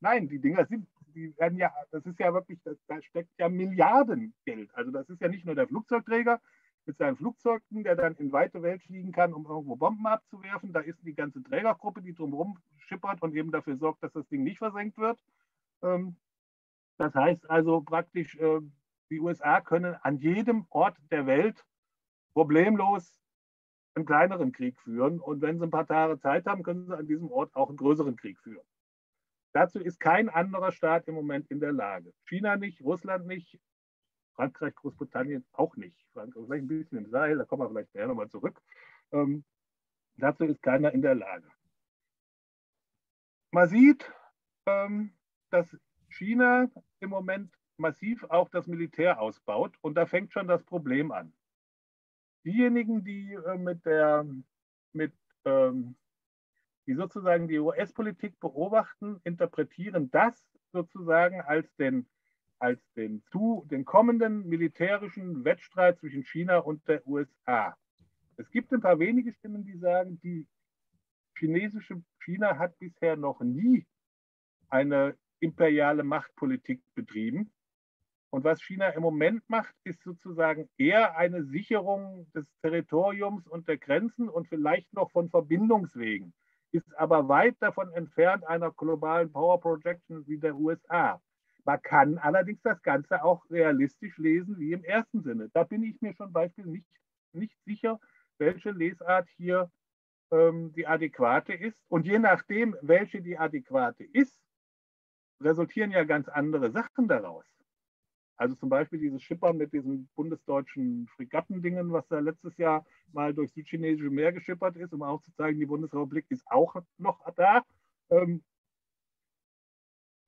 Nein, die Dinger sind, die werden ja, das ist ja wirklich, da steckt ja Milliardengeld. Also das ist ja nicht nur der Flugzeugträger mit seinen Flugzeugen, der dann in weite Welt fliegen kann, um irgendwo Bomben abzuwerfen. Da ist die ganze Trägergruppe, die drumherum schippert und eben dafür sorgt, dass das Ding nicht versenkt wird. Das heißt also praktisch, die USA können an jedem Ort der Welt problemlos einen kleineren Krieg führen. Und wenn sie ein paar Tage Zeit haben, können sie an diesem Ort auch einen größeren Krieg führen. Dazu ist kein anderer Staat im Moment in der Lage. China nicht, Russland nicht, Frankreich, Großbritannien auch nicht. Frankreich vielleicht ein bisschen im Sahel, da kommen wir vielleicht nachher nochmal zurück. Dazu ist keiner in der Lage. Man sieht, dass China im Moment massiv auch das Militär ausbaut. Und da fängt schon das Problem an. Diejenigen, die die sozusagen die US-Politik beobachten, interpretieren das sozusagen als den kommenden militärischen Wettstreit zwischen China und der USA. Es gibt ein paar wenige Stimmen, die sagen, die chinesische China hat bisher noch nie eine imperiale Machtpolitik betrieben. Und was China im Moment macht, ist sozusagen eher eine Sicherung des Territoriums und der Grenzen und vielleicht noch von Verbindungswegen, ist aber weit davon entfernt einer globalen Power Projection wie der USA. Man kann allerdings das Ganze auch realistisch lesen wie im ersten Sinne. Da bin ich mir schon beispielsweise nicht sicher, welche Lesart hier die adäquate ist. Und je nachdem, welche die adäquate ist, resultieren ja ganz andere Sachen daraus. Also zum Beispiel dieses Schippern mit diesen bundesdeutschen Fregattendingen, was da letztes Jahr mal durchs südchinesische Meer geschippert ist, um auch zu zeigen, die Bundesrepublik ist auch noch da.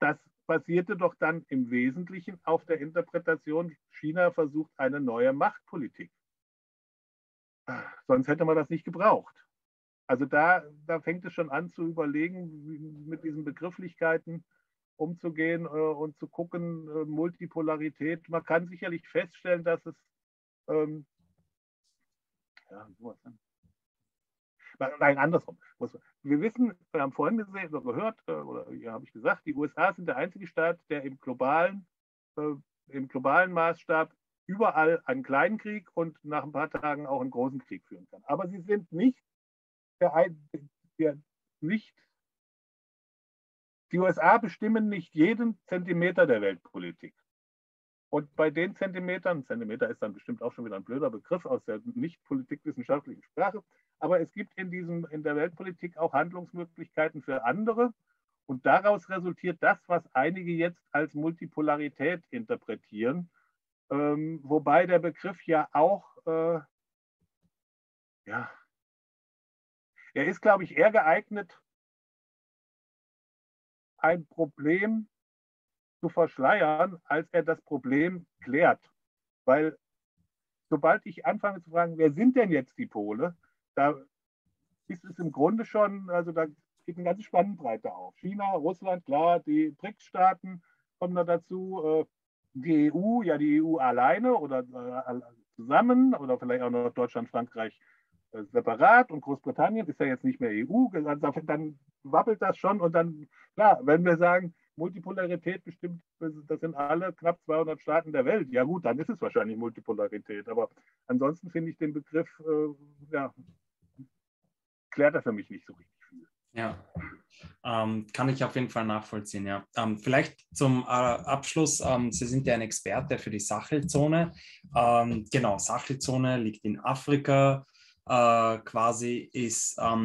Das basierte doch dann im Wesentlichen auf der Interpretation, China versucht eine neue Machtpolitik. Sonst hätte man das nicht gebraucht. Also da fängt es schon an zu überlegen, wie mit diesen Begrifflichkeiten umzugehen und zu gucken, Multipolarität. Man kann sicherlich feststellen, dass es nein, andersrum. Wir wissen, wir haben vorhin gesehen oder gehört, oder hier habe ich gesagt, die USA sind der einzige Staat, der im globalen Maßstab überall einen kleinen Krieg und nach ein paar Tagen auch einen großen Krieg führen kann. Aber sie sind die USA bestimmen nicht jeden Zentimeter der Weltpolitik. Und bei den Zentimetern, Zentimeter ist dann bestimmt auch schon wieder ein blöder Begriff aus der nicht politikwissenschaftlichen Sprache, aber es gibt in der Weltpolitik auch Handlungsmöglichkeiten für andere. Und daraus resultiert das, was einige jetzt als Multipolarität interpretieren, wobei der Begriff ja auch, er ist, glaube ich, eher geeignet, ein Problem zu verschleiern, als er das Problem klärt. Weil sobald ich anfange zu fragen, wer sind denn jetzt die Pole, da ist es im Grunde schon, also da geht eine ganze Spannbreite auf. China, Russland, klar, die BRICS-Staaten kommen da dazu, die EU, ja die EU alleine oder zusammen oder vielleicht auch noch Deutschland, Frankreich separat und Großbritannien ist ja jetzt nicht mehr EU, dann wabbelt das schon und dann, klar, wenn wir sagen, Multipolarität bestimmt, das sind alle knapp 200 Staaten der Welt, ja gut, dann ist es wahrscheinlich Multipolarität, aber ansonsten finde ich den Begriff, klärt er für mich nicht so richtig viel. Ja, kann ich auf jeden Fall nachvollziehen, ja. Vielleicht zum Abschluss, Sie sind ja ein Experte für die Sahelzone. Genau, Sahelzone liegt in Afrika, quasi ist eher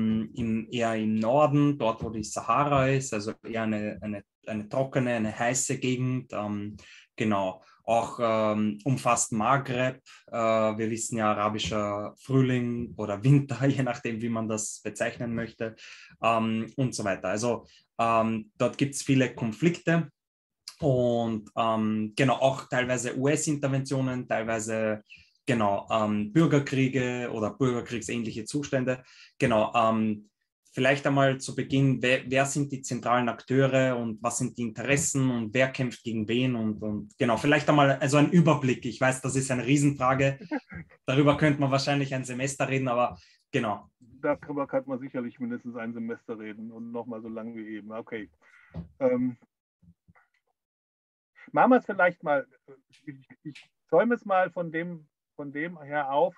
im Norden, dort wo die Sahara ist, also eher eine trockene, eine heiße Gegend, genau. Auch umfasst Maghreb, wir wissen ja, arabischer Frühling oder Winter, je nachdem, wie man das bezeichnen möchte, und so weiter. Also dort gibt es viele Konflikte und genau auch teilweise US-Interventionen, teilweise genau Bürgerkriege oder bürgerkriegsähnliche Zustände. Genau, vielleicht einmal zu Beginn, wer sind die zentralen Akteure und was sind die Interessen und wer kämpft gegen wen? Und genau, vielleicht einmal also ein Überblick. Ich weiß, das ist eine Riesenfrage. Darüber könnte man wahrscheinlich ein Semester reden, aber genau. Darüber kann man sicherlich mindestens ein Semester reden und nochmal so lang wie eben. Okay. Machen wir es vielleicht mal, ich zäume es mal von dem her auf,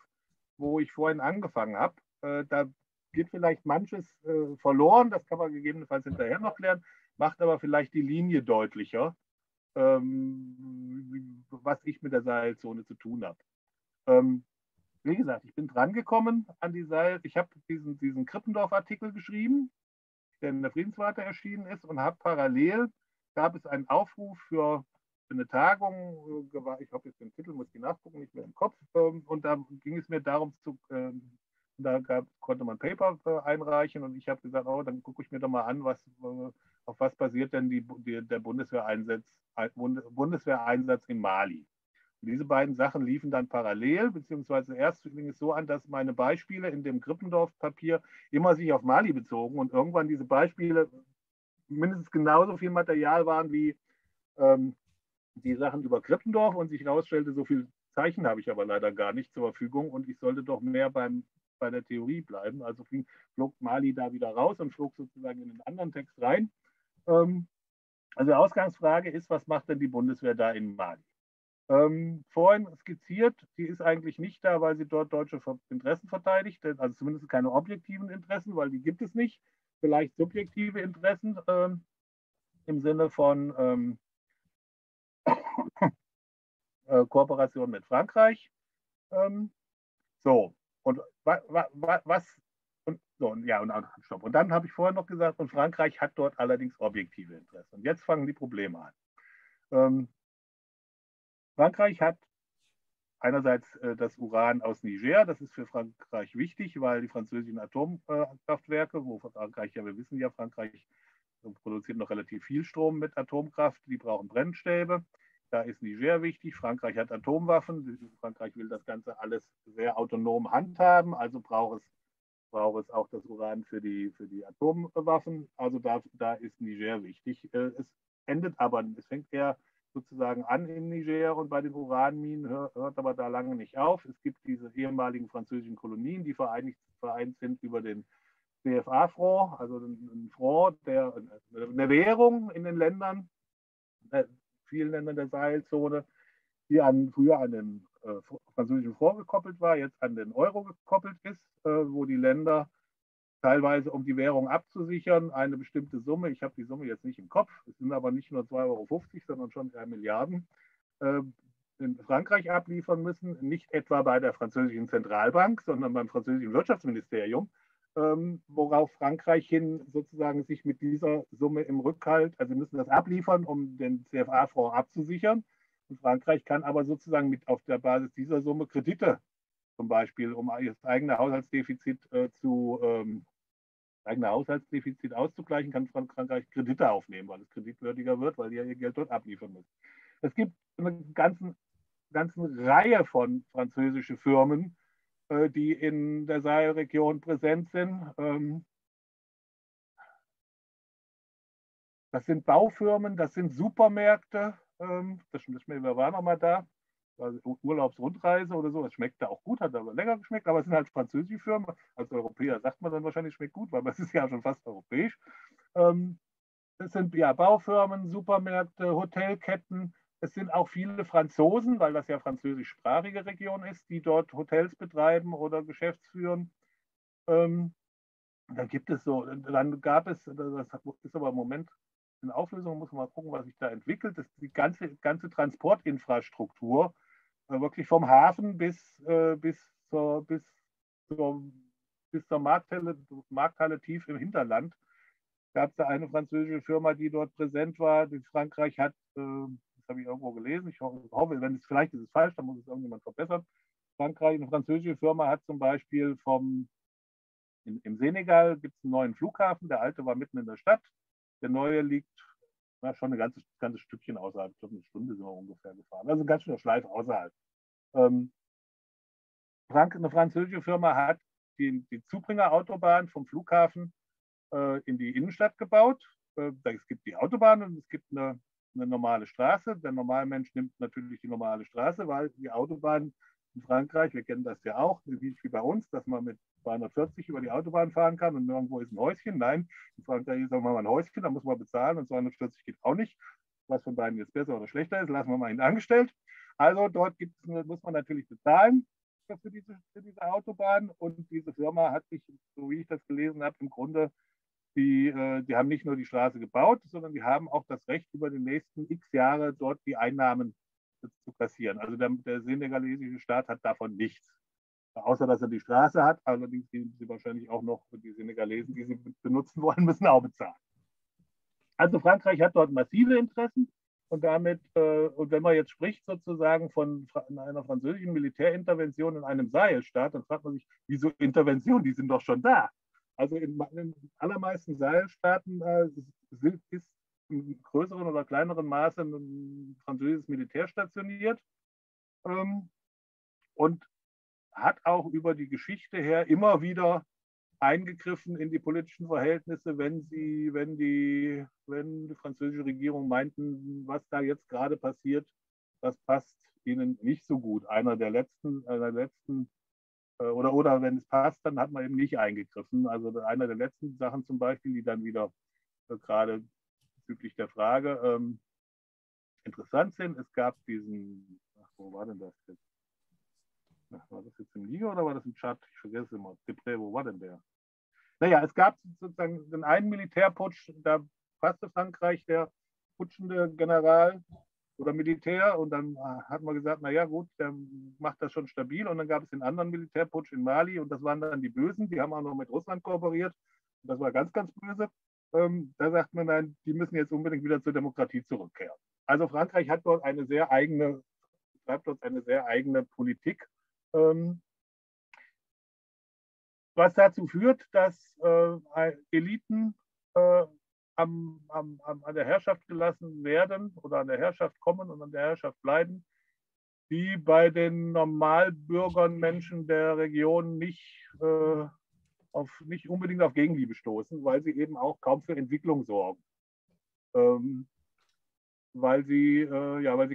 wo ich vorhin angefangen habe. Da geht vielleicht manches verloren, das kann man gegebenenfalls hinterher noch klären, macht aber vielleicht die Linie deutlicher, was ich mit der Sahelzone zu tun habe. Wie gesagt, ich bin drangekommen an die Sahel. Ich habe diesen Krippendorff-Artikel geschrieben, der in der Friedenswarte erschienen ist, und habe parallel, gab es einen Aufruf für eine Tagung, ich habe jetzt den Titel, muss ich nachgucken, nicht mehr im Kopf, und da ging es mir darum zu konnte man Paper einreichen und ich habe gesagt, oh, dann gucke ich mir doch mal an, auf was basiert denn der Bundeswehreinsatz in Mali. Und diese beiden Sachen liefen dann parallel, beziehungsweise erst fing es so an, dass meine Beispiele in dem Krippendorff-Papier immer sich auf Mali bezogen und irgendwann diese Beispiele mindestens genauso viel Material waren wie die Sachen über Krippendorff und sich herausstellte, so viel Zeichen habe ich aber leider gar nicht zur Verfügung und ich sollte doch mehr bei der Theorie bleiben. Also flog Mali da wieder raus und flog sozusagen in einen anderen Text rein. Also die Ausgangsfrage ist, was macht denn die Bundeswehr da in Mali? Vorhin skizziert, die ist eigentlich nicht da, weil sie dort deutsche Interessen verteidigt, also zumindest keine objektiven Interessen, weil die gibt es nicht. Vielleicht subjektive Interessen im Sinne von Kooperation mit Frankreich. So. Und dann habe ich vorher noch gesagt, und Frankreich hat dort allerdings objektive Interessen. Und jetzt fangen die Probleme an. Frankreich hat einerseits das Uran aus Niger, das ist für Frankreich wichtig, weil die französischen Atomkraftwerke, wo Frankreich, ja, wir wissen ja, Frankreich produziert noch relativ viel Strom mit Atomkraft, die brauchen Brennstäbe. Da ist Niger wichtig, Frankreich hat Atomwaffen, Frankreich will das Ganze alles sehr autonom handhaben, also braucht es auch das Uran für die Atomwaffen, also da ist Niger wichtig. Es endet aber, es fängt eher sozusagen an in Niger und bei den Uranminen hört aber da lange nicht auf. Es gibt diese ehemaligen französischen Kolonien, die vereint sind über den CFA-Franc, also einen Franc, eine Währung in den Ländern, vielen Ländern der Sahelzone, die früher an den französischen Franc gekoppelt war, jetzt an den Euro gekoppelt ist, wo die Länder teilweise, um die Währung abzusichern, eine bestimmte Summe, ich habe die Summe jetzt nicht im Kopf, es sind aber nicht nur 2,50 Euro, sondern schon 3 Milliarden, in Frankreich abliefern müssen, nicht etwa bei der französischen Zentralbank, sondern beim französischen Wirtschaftsministerium, worauf Frankreich hin sozusagen sich mit dieser Summe im Rückhalt, also wir müssen das abliefern, um den CFA-Fonds abzusichern. Und Frankreich kann aber sozusagen mit auf der Basis dieser Summe Kredite, zum Beispiel, um ihr eigenes Haushaltsdefizit auszugleichen, kann Frankreich Kredite aufnehmen, weil es kreditwürdiger wird, weil die ja ihr Geld dort abliefern müssen. Es gibt eine ganze Reihe von französischen Firmen, die in der Sahelregion präsent sind. Das sind Baufirmen, das sind Supermärkte. Das war nochmal da. Also Urlaubsrundreise oder so. Es schmeckte auch gut, hat aber lecker geschmeckt. Aber es sind halt französische Firmen. Als Europäer sagt man dann wahrscheinlich, schmeckt gut, weil es ist ja schon fast europäisch. Das sind ja Baufirmen, Supermärkte, Hotelketten. Es sind auch viele Franzosen, weil das ja französischsprachige Region ist, die dort Hotels betreiben oder Geschäftsführen. Da gibt es so, dann gab es, das ist aber im Moment in Auflösung, muss man mal gucken, was sich da entwickelt, dass die ganze Transportinfrastruktur wirklich vom Hafen bis zur Markthalle tief im Hinterland. Gab es da eine französische Firma, die dort präsent war. In Frankreich hat, das habe ich irgendwo gelesen, ich hoffe, wenn es vielleicht ist es falsch, dann muss es irgendjemand verbessern. Frankreich, eine französische Firma hat zum Beispiel im Senegal gibt es einen neuen Flughafen, der alte war mitten in der Stadt, der neue liegt schon ein ganzes Stückchen außerhalb, ich glaube eine Stunde sind wir ungefähr gefahren, also ein ganz schöner Schleif außerhalb. Eine französische Firma hat die Zubringerautobahn vom Flughafen in die Innenstadt gebaut. Es gibt die Autobahn und es gibt eine normale Straße. Der Normalmensch nimmt natürlich die normale Straße, weil die Autobahn in Frankreich, wir kennen das ja auch, wie bei uns, dass man mit 240 über die Autobahn fahren kann und irgendwo ist ein Häuschen. Nein, in Frankreich ist auch mal ein Häuschen, da muss man bezahlen und 240 geht auch nicht. Was von beiden jetzt besser oder schlechter ist, lassen wir mal hintangestellt. Also dort muss man natürlich bezahlen für diese Autobahn, und diese Firma hat sich, so wie ich das gelesen habe, im Grunde, die haben nicht nur die Straße gebaut, sondern die haben auch das Recht, über die nächsten x Jahre dort die Einnahmen zu kassieren. Also der senegalesische Staat hat davon nichts. Außer, dass er die Straße hat, allerdings die sie wahrscheinlich auch noch, die Senegalesen, die sie benutzen wollen, müssen auch bezahlen. Also Frankreich hat dort massive Interessen, und damit, und wenn man jetzt spricht sozusagen von einer französischen Militärintervention in einem Sahelstaat, dann fragt man sich, wieso Intervention, die sind doch schon da. Also in allermeisten Sahelstaaten ist in größeren oder kleineren Maße ein französisches Militär stationiert, und hat auch über die Geschichte her immer wieder eingegriffen in die politischen Verhältnisse, wenn die französische Regierung meinten, was da jetzt gerade passiert, das passt ihnen nicht so gut. Oder wenn es passt, dann hat man eben nicht eingegriffen. Also einer der letzten Sachen zum Beispiel, die dann wieder gerade bezüglich der Frage interessant sind. Es gab diesen, wo war denn das jetzt? War das jetzt im Niger oder war das im Tschad? Ich vergesse immer. Depré, wo war denn der? Naja, es gab sozusagen den einen Militärputsch, da passte Frankreich der putschende General oder Militär, und dann hat man gesagt, naja gut, der macht das schon stabil, und dann gab es den anderen Militärputsch in Mali, und das waren dann die Bösen, die haben auch noch mit Russland kooperiert, und das war ganz, ganz böse. Da sagt man, nein, die müssen jetzt unbedingt wieder zur Demokratie zurückkehren. Also Frankreich hat dort eine sehr eigene Politik, was dazu führt, dass Eliten an der Herrschaft gelassen werden oder an der Herrschaft kommen und an der Herrschaft bleiben, die bei den Normalbürgern, Menschen der Region nicht unbedingt auf Gegenliebe stoßen, weil sie eben auch kaum für Entwicklung sorgen. Weil sie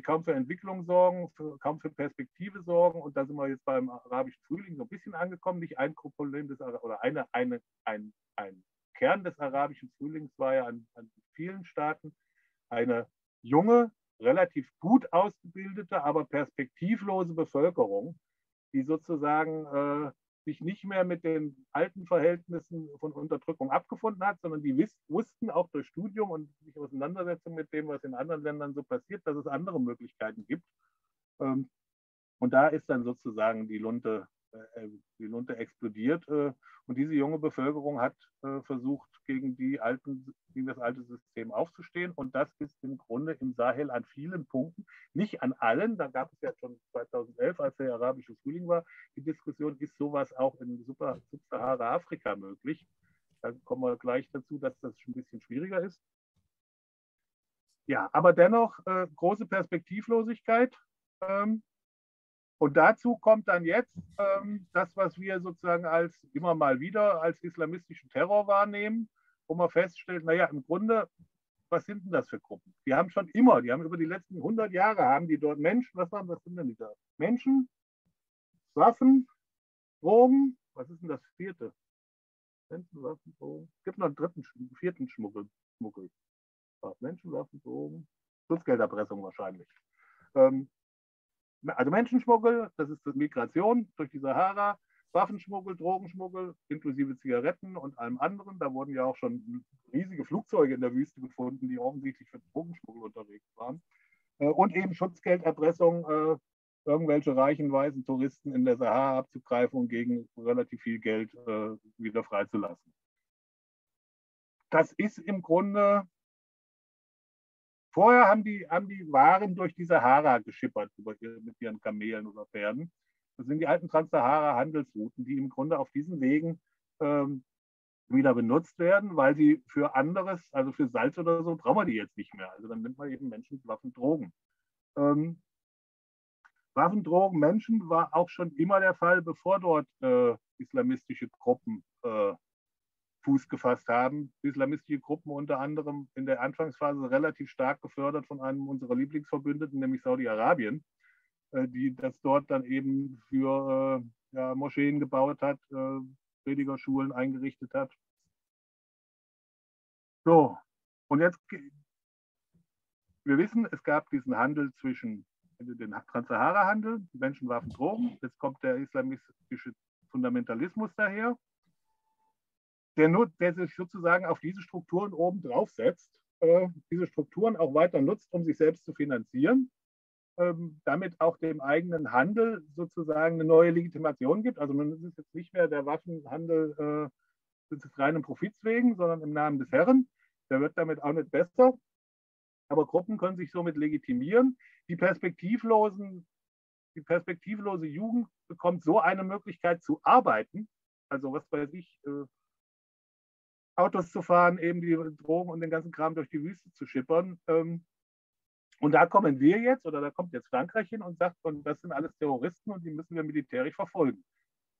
kaum für Entwicklung sorgen, kaum für Perspektive sorgen. Und da sind wir jetzt beim arabischen Frühling so ein bisschen angekommen. Nicht ein Problem ein Kern des arabischen Frühlings war ja an vielen Staaten eine junge, relativ gut ausgebildete, aber perspektivlose Bevölkerung, die sozusagen sich nicht mehr mit den alten Verhältnissen von Unterdrückung abgefunden hat, sondern die wussten auch durch Studium und durch Auseinandersetzung mit dem, was in anderen Ländern so passiert, dass es andere Möglichkeiten gibt. Und da ist dann sozusagen die Lunte explodiert. Und diese junge Bevölkerung hat versucht, gegen das alte System aufzustehen. Und das ist im Grunde im Sahel an vielen Punkten, nicht an allen, da gab es ja schon 2011, als der arabische Frühling war, die Diskussion, ist sowas auch in Subsahara-Afrika möglich. Da kommen wir gleich dazu, dass das ein bisschen schwieriger ist. Ja, aber dennoch große Perspektivlosigkeit. Und dazu kommt dann jetzt das, was wir sozusagen immer mal wieder als islamistischen Terror wahrnehmen, wo man feststellt, naja, im Grunde, was sind denn das für Gruppen? Die haben über die letzten 100 Jahre, haben die dort Menschen, was sind denn die da? Menschen, Waffen, Drogen, was ist denn das vierte? Menschen, Waffen, Drogen. Es gibt noch einen vierten Schmuggel. Menschen, Waffen, Drogen. Schutzgelderpressung wahrscheinlich. Also Menschenschmuggel, das ist Migration durch die Sahara, Waffenschmuggel, Drogenschmuggel, inklusive Zigaretten und allem anderen. Da wurden ja auch schon riesige Flugzeuge in der Wüste gefunden, die offensichtlich für Drogenschmuggel unterwegs waren. Und eben Schutzgelderpressung, irgendwelche reichen, weißen Touristen in der Sahara abzugreifen und gegen relativ viel Geld wieder freizulassen. Das ist im Grunde, vorher haben die Waren durch die Sahara geschippert mit ihren Kamelen oder Pferden. Das sind die alten Trans-Sahara-Handelsrouten, die im Grunde auf diesen Wegen wieder benutzt werden, weil sie für anderes, also für Salz oder so, brauchen wir die jetzt nicht mehr. Also dann nimmt man eben Menschen, Waffen, Drogen. Waffen, Drogen, Menschen war auch schon immer der Fall, bevor dort islamistische Gruppen Fuß gefasst haben. Islamistische Gruppen unter anderem in der Anfangsphase relativ stark gefördert von einem unserer Lieblingsverbündeten, nämlich Saudi-Arabien, die das dort dann eben für Moscheen gebaut hat, Predigerschulen eingerichtet hat. So, und jetzt, wir wissen, es gab diesen Handel zwischen, den Trans-Sahara-Handel, Menschen, Waffen, Drogen. Jetzt kommt der islamistische Fundamentalismus daher, der sich sozusagen auf diese Strukturen oben drauf setzt, diese Strukturen auch weiter nutzt, um sich selbst zu finanzieren. Damit auch dem eigenen Handel sozusagen eine neue Legitimation gibt. Also man ist jetzt nicht mehr der Waffenhandel des reinen Profits wegen, sondern im Namen des Herren. Der wird damit auch nicht besser. Aber Gruppen können sich somit legitimieren. Die perspektivlose Jugend bekommt so eine Möglichkeit zu arbeiten. Also was weiß ich, Autos zu fahren, eben die Drogen und den ganzen Kram durch die Wüste zu schippern. Und da kommen wir jetzt, oder da kommt jetzt Frankreich hin und sagt, und das sind alles Terroristen und die müssen wir militärisch verfolgen.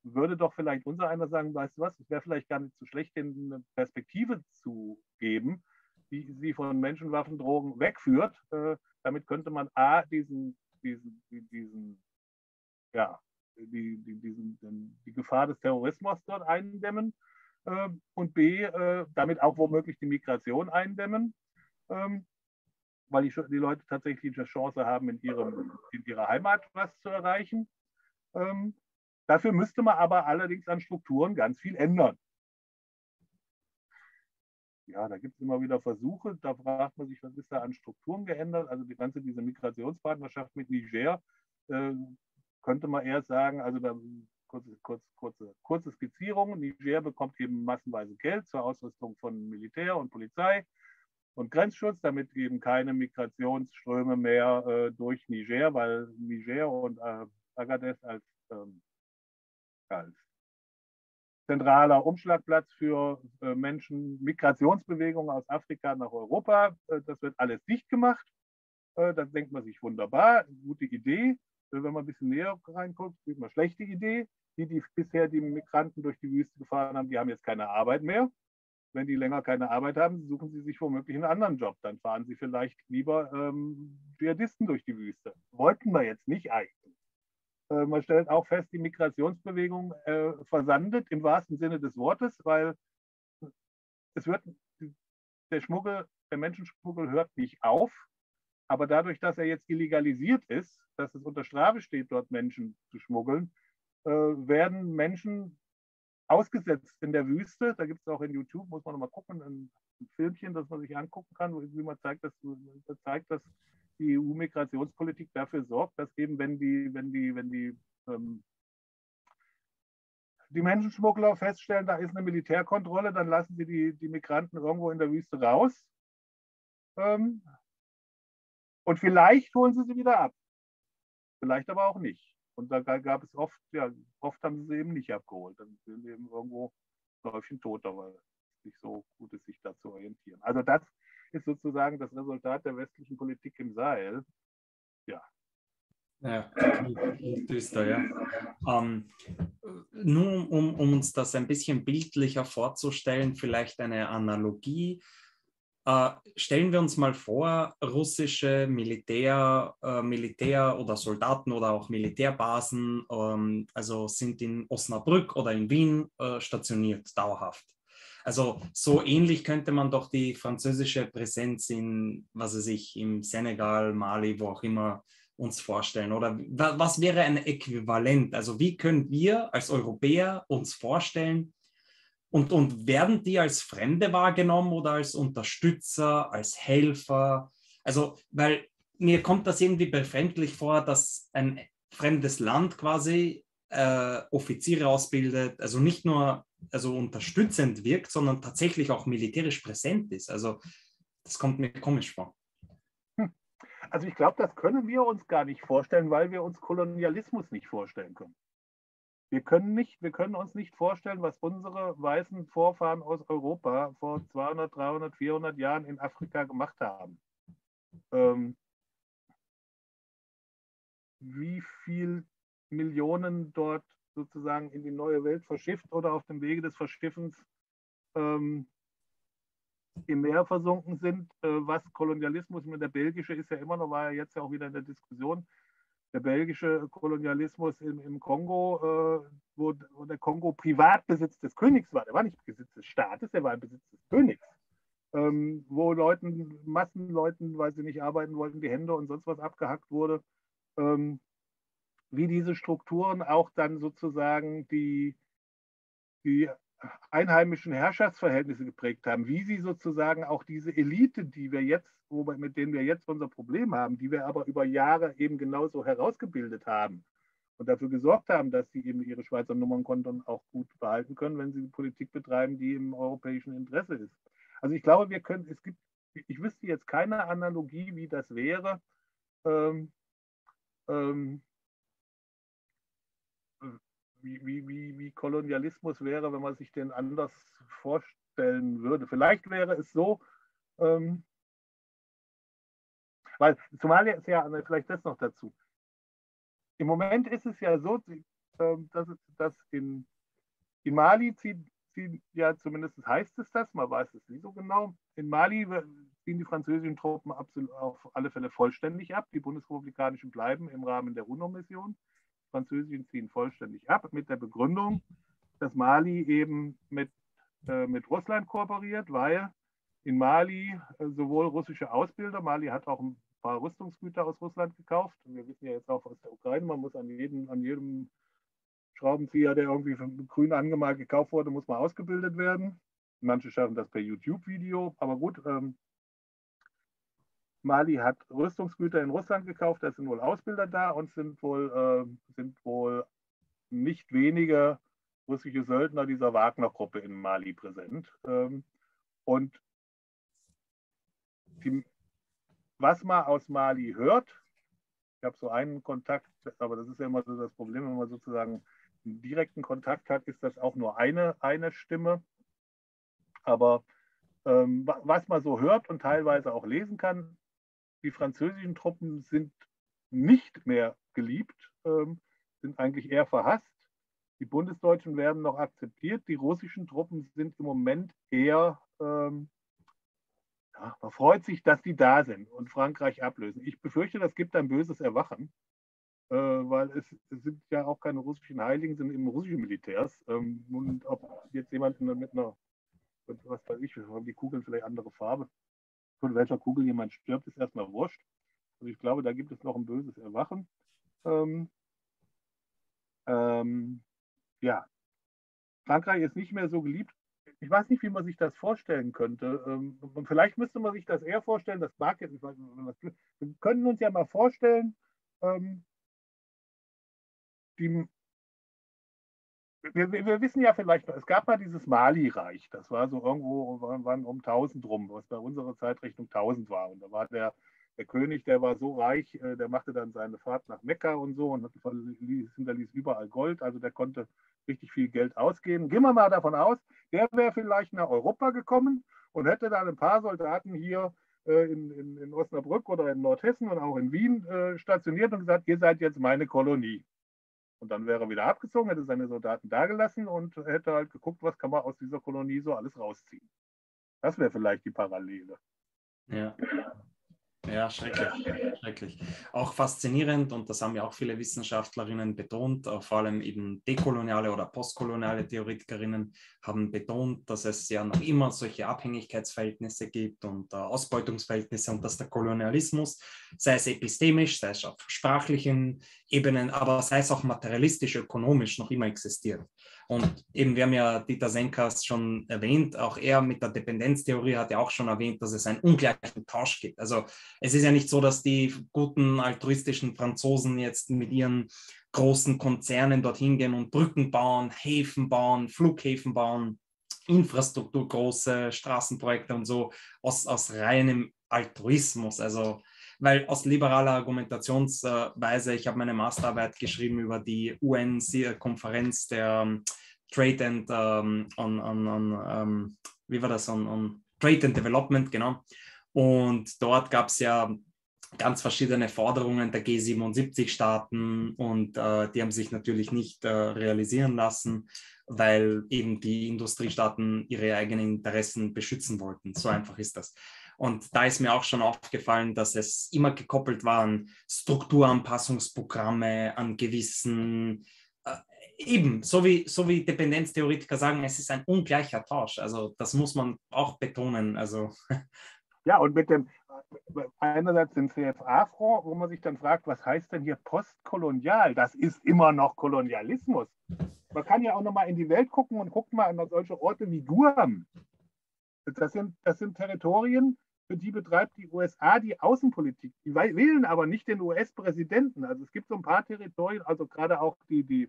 Würde doch vielleicht unser einer sagen, weißt du was, es wäre vielleicht gar nicht so schlecht, denen eine Perspektive zu geben, die sie von Menschen, Waffen, Drogen wegführt. Damit könnte man A, die Gefahr des Terrorismus dort eindämmen und B, damit auch womöglich die Migration eindämmen. Weil die Leute tatsächlich die Chance haben, in ihrer Heimat was zu erreichen. Dafür müsste man aber allerdings an Strukturen ganz viel ändern. Ja, da gibt es immer wieder Versuche, da fragt man sich, was ist da an Strukturen geändert? Also die ganze diese Migrationspartnerschaft mit Niger, könnte man eher sagen, also da kurze Skizzierung, Niger bekommt eben massenweise Geld zur Ausrüstung von Militär und Polizei und Grenzschutz, damit eben keine Migrationsströme mehr durch Niger, weil Niger und Agadez als zentraler Umschlagplatz für Menschen, Migrationsbewegungen aus Afrika nach Europa, das wird alles dicht gemacht. Das denkt man sich wunderbar, gute Idee. Wenn man ein bisschen näher reinguckt, sieht man schlechte Idee. Die bisher die Migranten durch die Wüste gefahren haben, die haben jetzt keine Arbeit mehr. Wenn die länger keine Arbeit haben, suchen sie sich womöglich einen anderen Job. Dann fahren sie vielleicht lieber Dschihadisten durch die Wüste. Wollten wir jetzt nicht eigentlich. Man stellt auch fest, die Migrationsbewegung versandet im wahrsten Sinne des Wortes, weil der Menschenschmuggel hört nicht auf. Aber dadurch, dass er jetzt illegalisiert ist, dass es unter Strafe steht, dort Menschen zu schmuggeln, werden Menschen ausgesetzt in der Wüste. Da gibt es auch in YouTube, muss man nochmal gucken, ein Filmchen, das man sich angucken kann, wie man zeigt, dass die EU-Migrationspolitik dafür sorgt, dass eben, wenn die Menschenschmuggler feststellen, da ist eine Militärkontrolle, dann lassen sie die Migranten irgendwo in der Wüste raus. Und vielleicht holen sie sie wieder ab. Vielleicht aber auch nicht. Und da gab es oft haben sie eben nicht abgeholt. Dann sind sie eben irgendwo ein Häufchen tot, aber es nicht so gut ist, sich da zu orientieren. Also das ist sozusagen das Resultat der westlichen Politik im Sahel. Ja. Ja, düster, ja. Nur um uns das ein bisschen bildlicher vorzustellen, vielleicht eine Analogie. Stellen wir uns mal vor, russische Militär oder Soldaten oder auch Militärbasen also sind in Osnabrück oder in Wien stationiert, dauerhaft. Also so ähnlich könnte man doch die französische Präsenz in, was weiß ich, im Senegal, Mali, wo auch immer uns vorstellen? Oder was wäre ein Äquivalent? Also wie können wir als Europäer uns vorstellen und werden die als Fremde wahrgenommen oder als Unterstützer, als Helfer? Also, weil mir kommt das irgendwie befremdlich vor, dass ein fremdes Land quasi Offiziere ausbildet, also nicht nur unterstützend wirkt, sondern tatsächlich auch militärisch präsent ist. Also das kommt mir komisch vor. Also ich glaube, das können wir uns gar nicht vorstellen, weil wir uns Kolonialismus nicht vorstellen können. Wir können uns nicht vorstellen, was unsere weißen Vorfahren aus Europa vor 200, 300, 400 Jahren in Afrika gemacht haben. Wie viel Millionen dort sozusagen in die neue Welt verschifft oder auf dem Wege des Verschiffens im Meer versunken sind, was Kolonialismus, der belgische ist ja immer noch, war ja jetzt ja auch wieder in der Diskussion, der belgische Kolonialismus im Kongo, wo der Kongo Privatbesitz des Königs war, der war nicht Besitz des Staates, der war Besitz des Königs, wo Massenleuten, weil sie nicht arbeiten wollten, die Hände und sonst was abgehackt wurde, wie diese Strukturen auch dann sozusagen die einheimischen Herrschaftsverhältnisse geprägt haben, wie sie sozusagen auch diese Elite, mit denen wir jetzt unser Problem haben, die wir aber über Jahre eben genauso herausgebildet haben und dafür gesorgt haben, dass sie eben ihre Schweizer Nummernkonten auch gut behalten können, wenn sie Politik betreiben, die im europäischen Interesse ist. Also ich glaube, ich wüsste jetzt keine Analogie, wie das wäre, wie Kolonialismus wäre, wenn man sich den anders vorstellen würde. Vielleicht wäre es so, weil Somalia ist ja, vielleicht das noch dazu. Im Moment ist es ja so, dass in Mali ziehen, ja zumindest heißt es das, man weiß es nicht so genau, in Mali ziehen die französischen Truppen absolut, auf alle Fälle vollständig ab, die bundesrepublikanischen bleiben im Rahmen der UNO-Mission. Französischen ziehen vollständig ab, mit der Begründung, dass Mali eben mit Russland kooperiert, weil in Mali sowohl russische Ausbilder, Mali hat auch ein paar Rüstungsgüter aus Russland gekauft, und wir wissen ja jetzt auch aus der Ukraine, man muss an jedem Schraubenzieher, der irgendwie von grün angemalt gekauft wurde, muss man ausgebildet werden. Manche schaffen das per YouTube-Video, aber gut, Mali hat Rüstungsgüter in Russland gekauft, da sind wohl Ausbilder da und sind wohl nicht wenige russische Söldner dieser Wagner-Gruppe in Mali präsent. Und was man aus Mali hört, ich habe so einen Kontakt, aber das ist ja immer so das Problem, wenn man sozusagen einen direkten Kontakt hat, ist das auch nur eine Stimme, aber was man so hört und teilweise auch lesen kann, die französischen Truppen sind nicht mehr geliebt, sind eigentlich eher verhasst. Die bundesdeutschen werden noch akzeptiert. Die russischen Truppen sind im Moment eher, man freut sich, dass die da sind und Frankreich ablösen. Ich befürchte, das gibt ein böses Erwachen, weil es sind ja auch keine russischen Heiligen, sind eben russische Militärs. Und ob jetzt jemand mit einer, was weiß ich, haben die Kugeln vielleicht andere Farbe? Von welcher Kugel jemand stirbt, ist erstmal wurscht. Also ich glaube, da gibt es noch ein böses Erwachen. Ja, Frankreich ist nicht mehr so geliebt. Ich weiß nicht, wie man sich das vorstellen könnte. Und vielleicht müsste man sich das eher vorstellen, das mag jetzt nicht. Wir können uns ja mal vorstellen, wir wissen ja vielleicht noch, es gab mal dieses Mali-Reich, das war so irgendwo, waren um 1000 rum, was bei unserer Zeitrechnung 1000 war. Und da war der König, der war so reich, der machte dann seine Fahrt nach Mekka und so und hinterließ überall Gold, also der konnte richtig viel Geld ausgeben. Gehen wir mal davon aus, der wäre vielleicht nach Europa gekommen und hätte dann ein paar Soldaten hier in Osnabrück oder in Nordhessen und auch in Wien stationiert und gesagt, ihr seid jetzt meine Kolonie. Und dann wäre er wieder abgezogen, hätte seine Soldaten dagelassen und hätte halt geguckt, was kann man aus dieser Kolonie so alles rausziehen. Das wäre vielleicht die Parallele. Ja. Ja, schrecklich, schrecklich. Auch faszinierend, und das haben ja auch viele Wissenschaftlerinnen betont, vor allem eben dekoloniale oder postkoloniale Theoretikerinnen haben betont, dass es ja noch immer solche Abhängigkeitsverhältnisse gibt und Ausbeutungsverhältnisse und dass der Kolonialismus, sei es epistemisch, sei es auf sprachlichen Ebenen, aber sei es auch materialistisch, ökonomisch noch immer existiert. Und eben, wir haben ja Dieter Senghaas schon erwähnt, auch er mit der Dependenztheorie hat ja auch schon erwähnt, dass es einen ungleichen Tausch gibt. Also es ist ja nicht so, dass die guten altruistischen Franzosen jetzt mit ihren großen Konzernen dorthin gehen und Brücken bauen, Häfen bauen, Flughäfen bauen, Infrastruktur, große Straßenprojekte und so aus reinem Altruismus. Also weil aus liberaler Argumentationsweise, ich habe meine Masterarbeit geschrieben über die UN-Konferenz der Trade and Trade and Development, genau. Und dort gab es ja ganz verschiedene Forderungen der G77-Staaten und die haben sich natürlich nicht realisieren lassen, weil eben die Industriestaaten ihre eigenen Interessen beschützen wollten. So einfach ist das. Und da ist mir auch schon aufgefallen, dass es immer gekoppelt war an Strukturanpassungsprogramme, an gewissen, eben, so wie Dependenztheoretiker sagen, es ist ein ungleicher Tausch. Also das muss man auch betonen. Also. Ja, und mit dem, einerseits dem CFA-Franc, wo man sich dann fragt, was heißt denn hier postkolonial? Das ist immer noch Kolonialismus. Man kann ja auch nochmal in die Welt gucken und guckt mal an solche Orte wie Guam. Das sind Territorien, für die betreibt die USA die Außenpolitik. Die wählen aber nicht den US-Präsidenten. Also es gibt so ein paar Territorien, also gerade auch die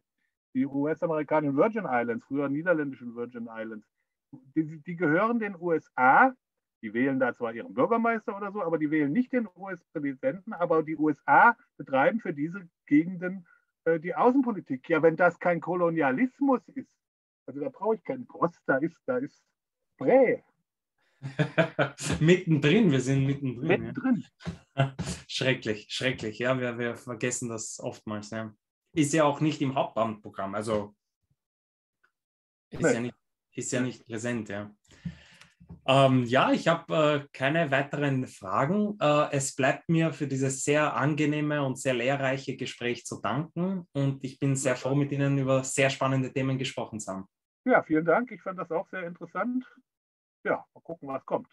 US-amerikanischen Virgin Islands, früher niederländischen Virgin Islands, die gehören den USA. Die wählen da zwar ihren Bürgermeister oder so, aber die wählen nicht den US-Präsidenten. Aber die USA betreiben für diese Gegenden die Außenpolitik. Ja, wenn das kein Kolonialismus ist, also da brauche ich keinen Post, da ist Prä. Mittendrin, wir sind mittendrin. Ja. Schrecklich, schrecklich. Ja, wir vergessen das oftmals. Ja. Ist ja auch nicht im Hauptamtprogramm, also ist ja nicht präsent. Ja, ja, ich habe keine weiteren Fragen. Es bleibt mir für dieses sehr angenehme und sehr lehrreiche Gespräch zu danken und ich bin sehr froh, mit Ihnen über sehr spannende Themen gesprochen zu haben. Ja, vielen Dank. Ich fand das auch sehr interessant. Ja, mal gucken, was kommt.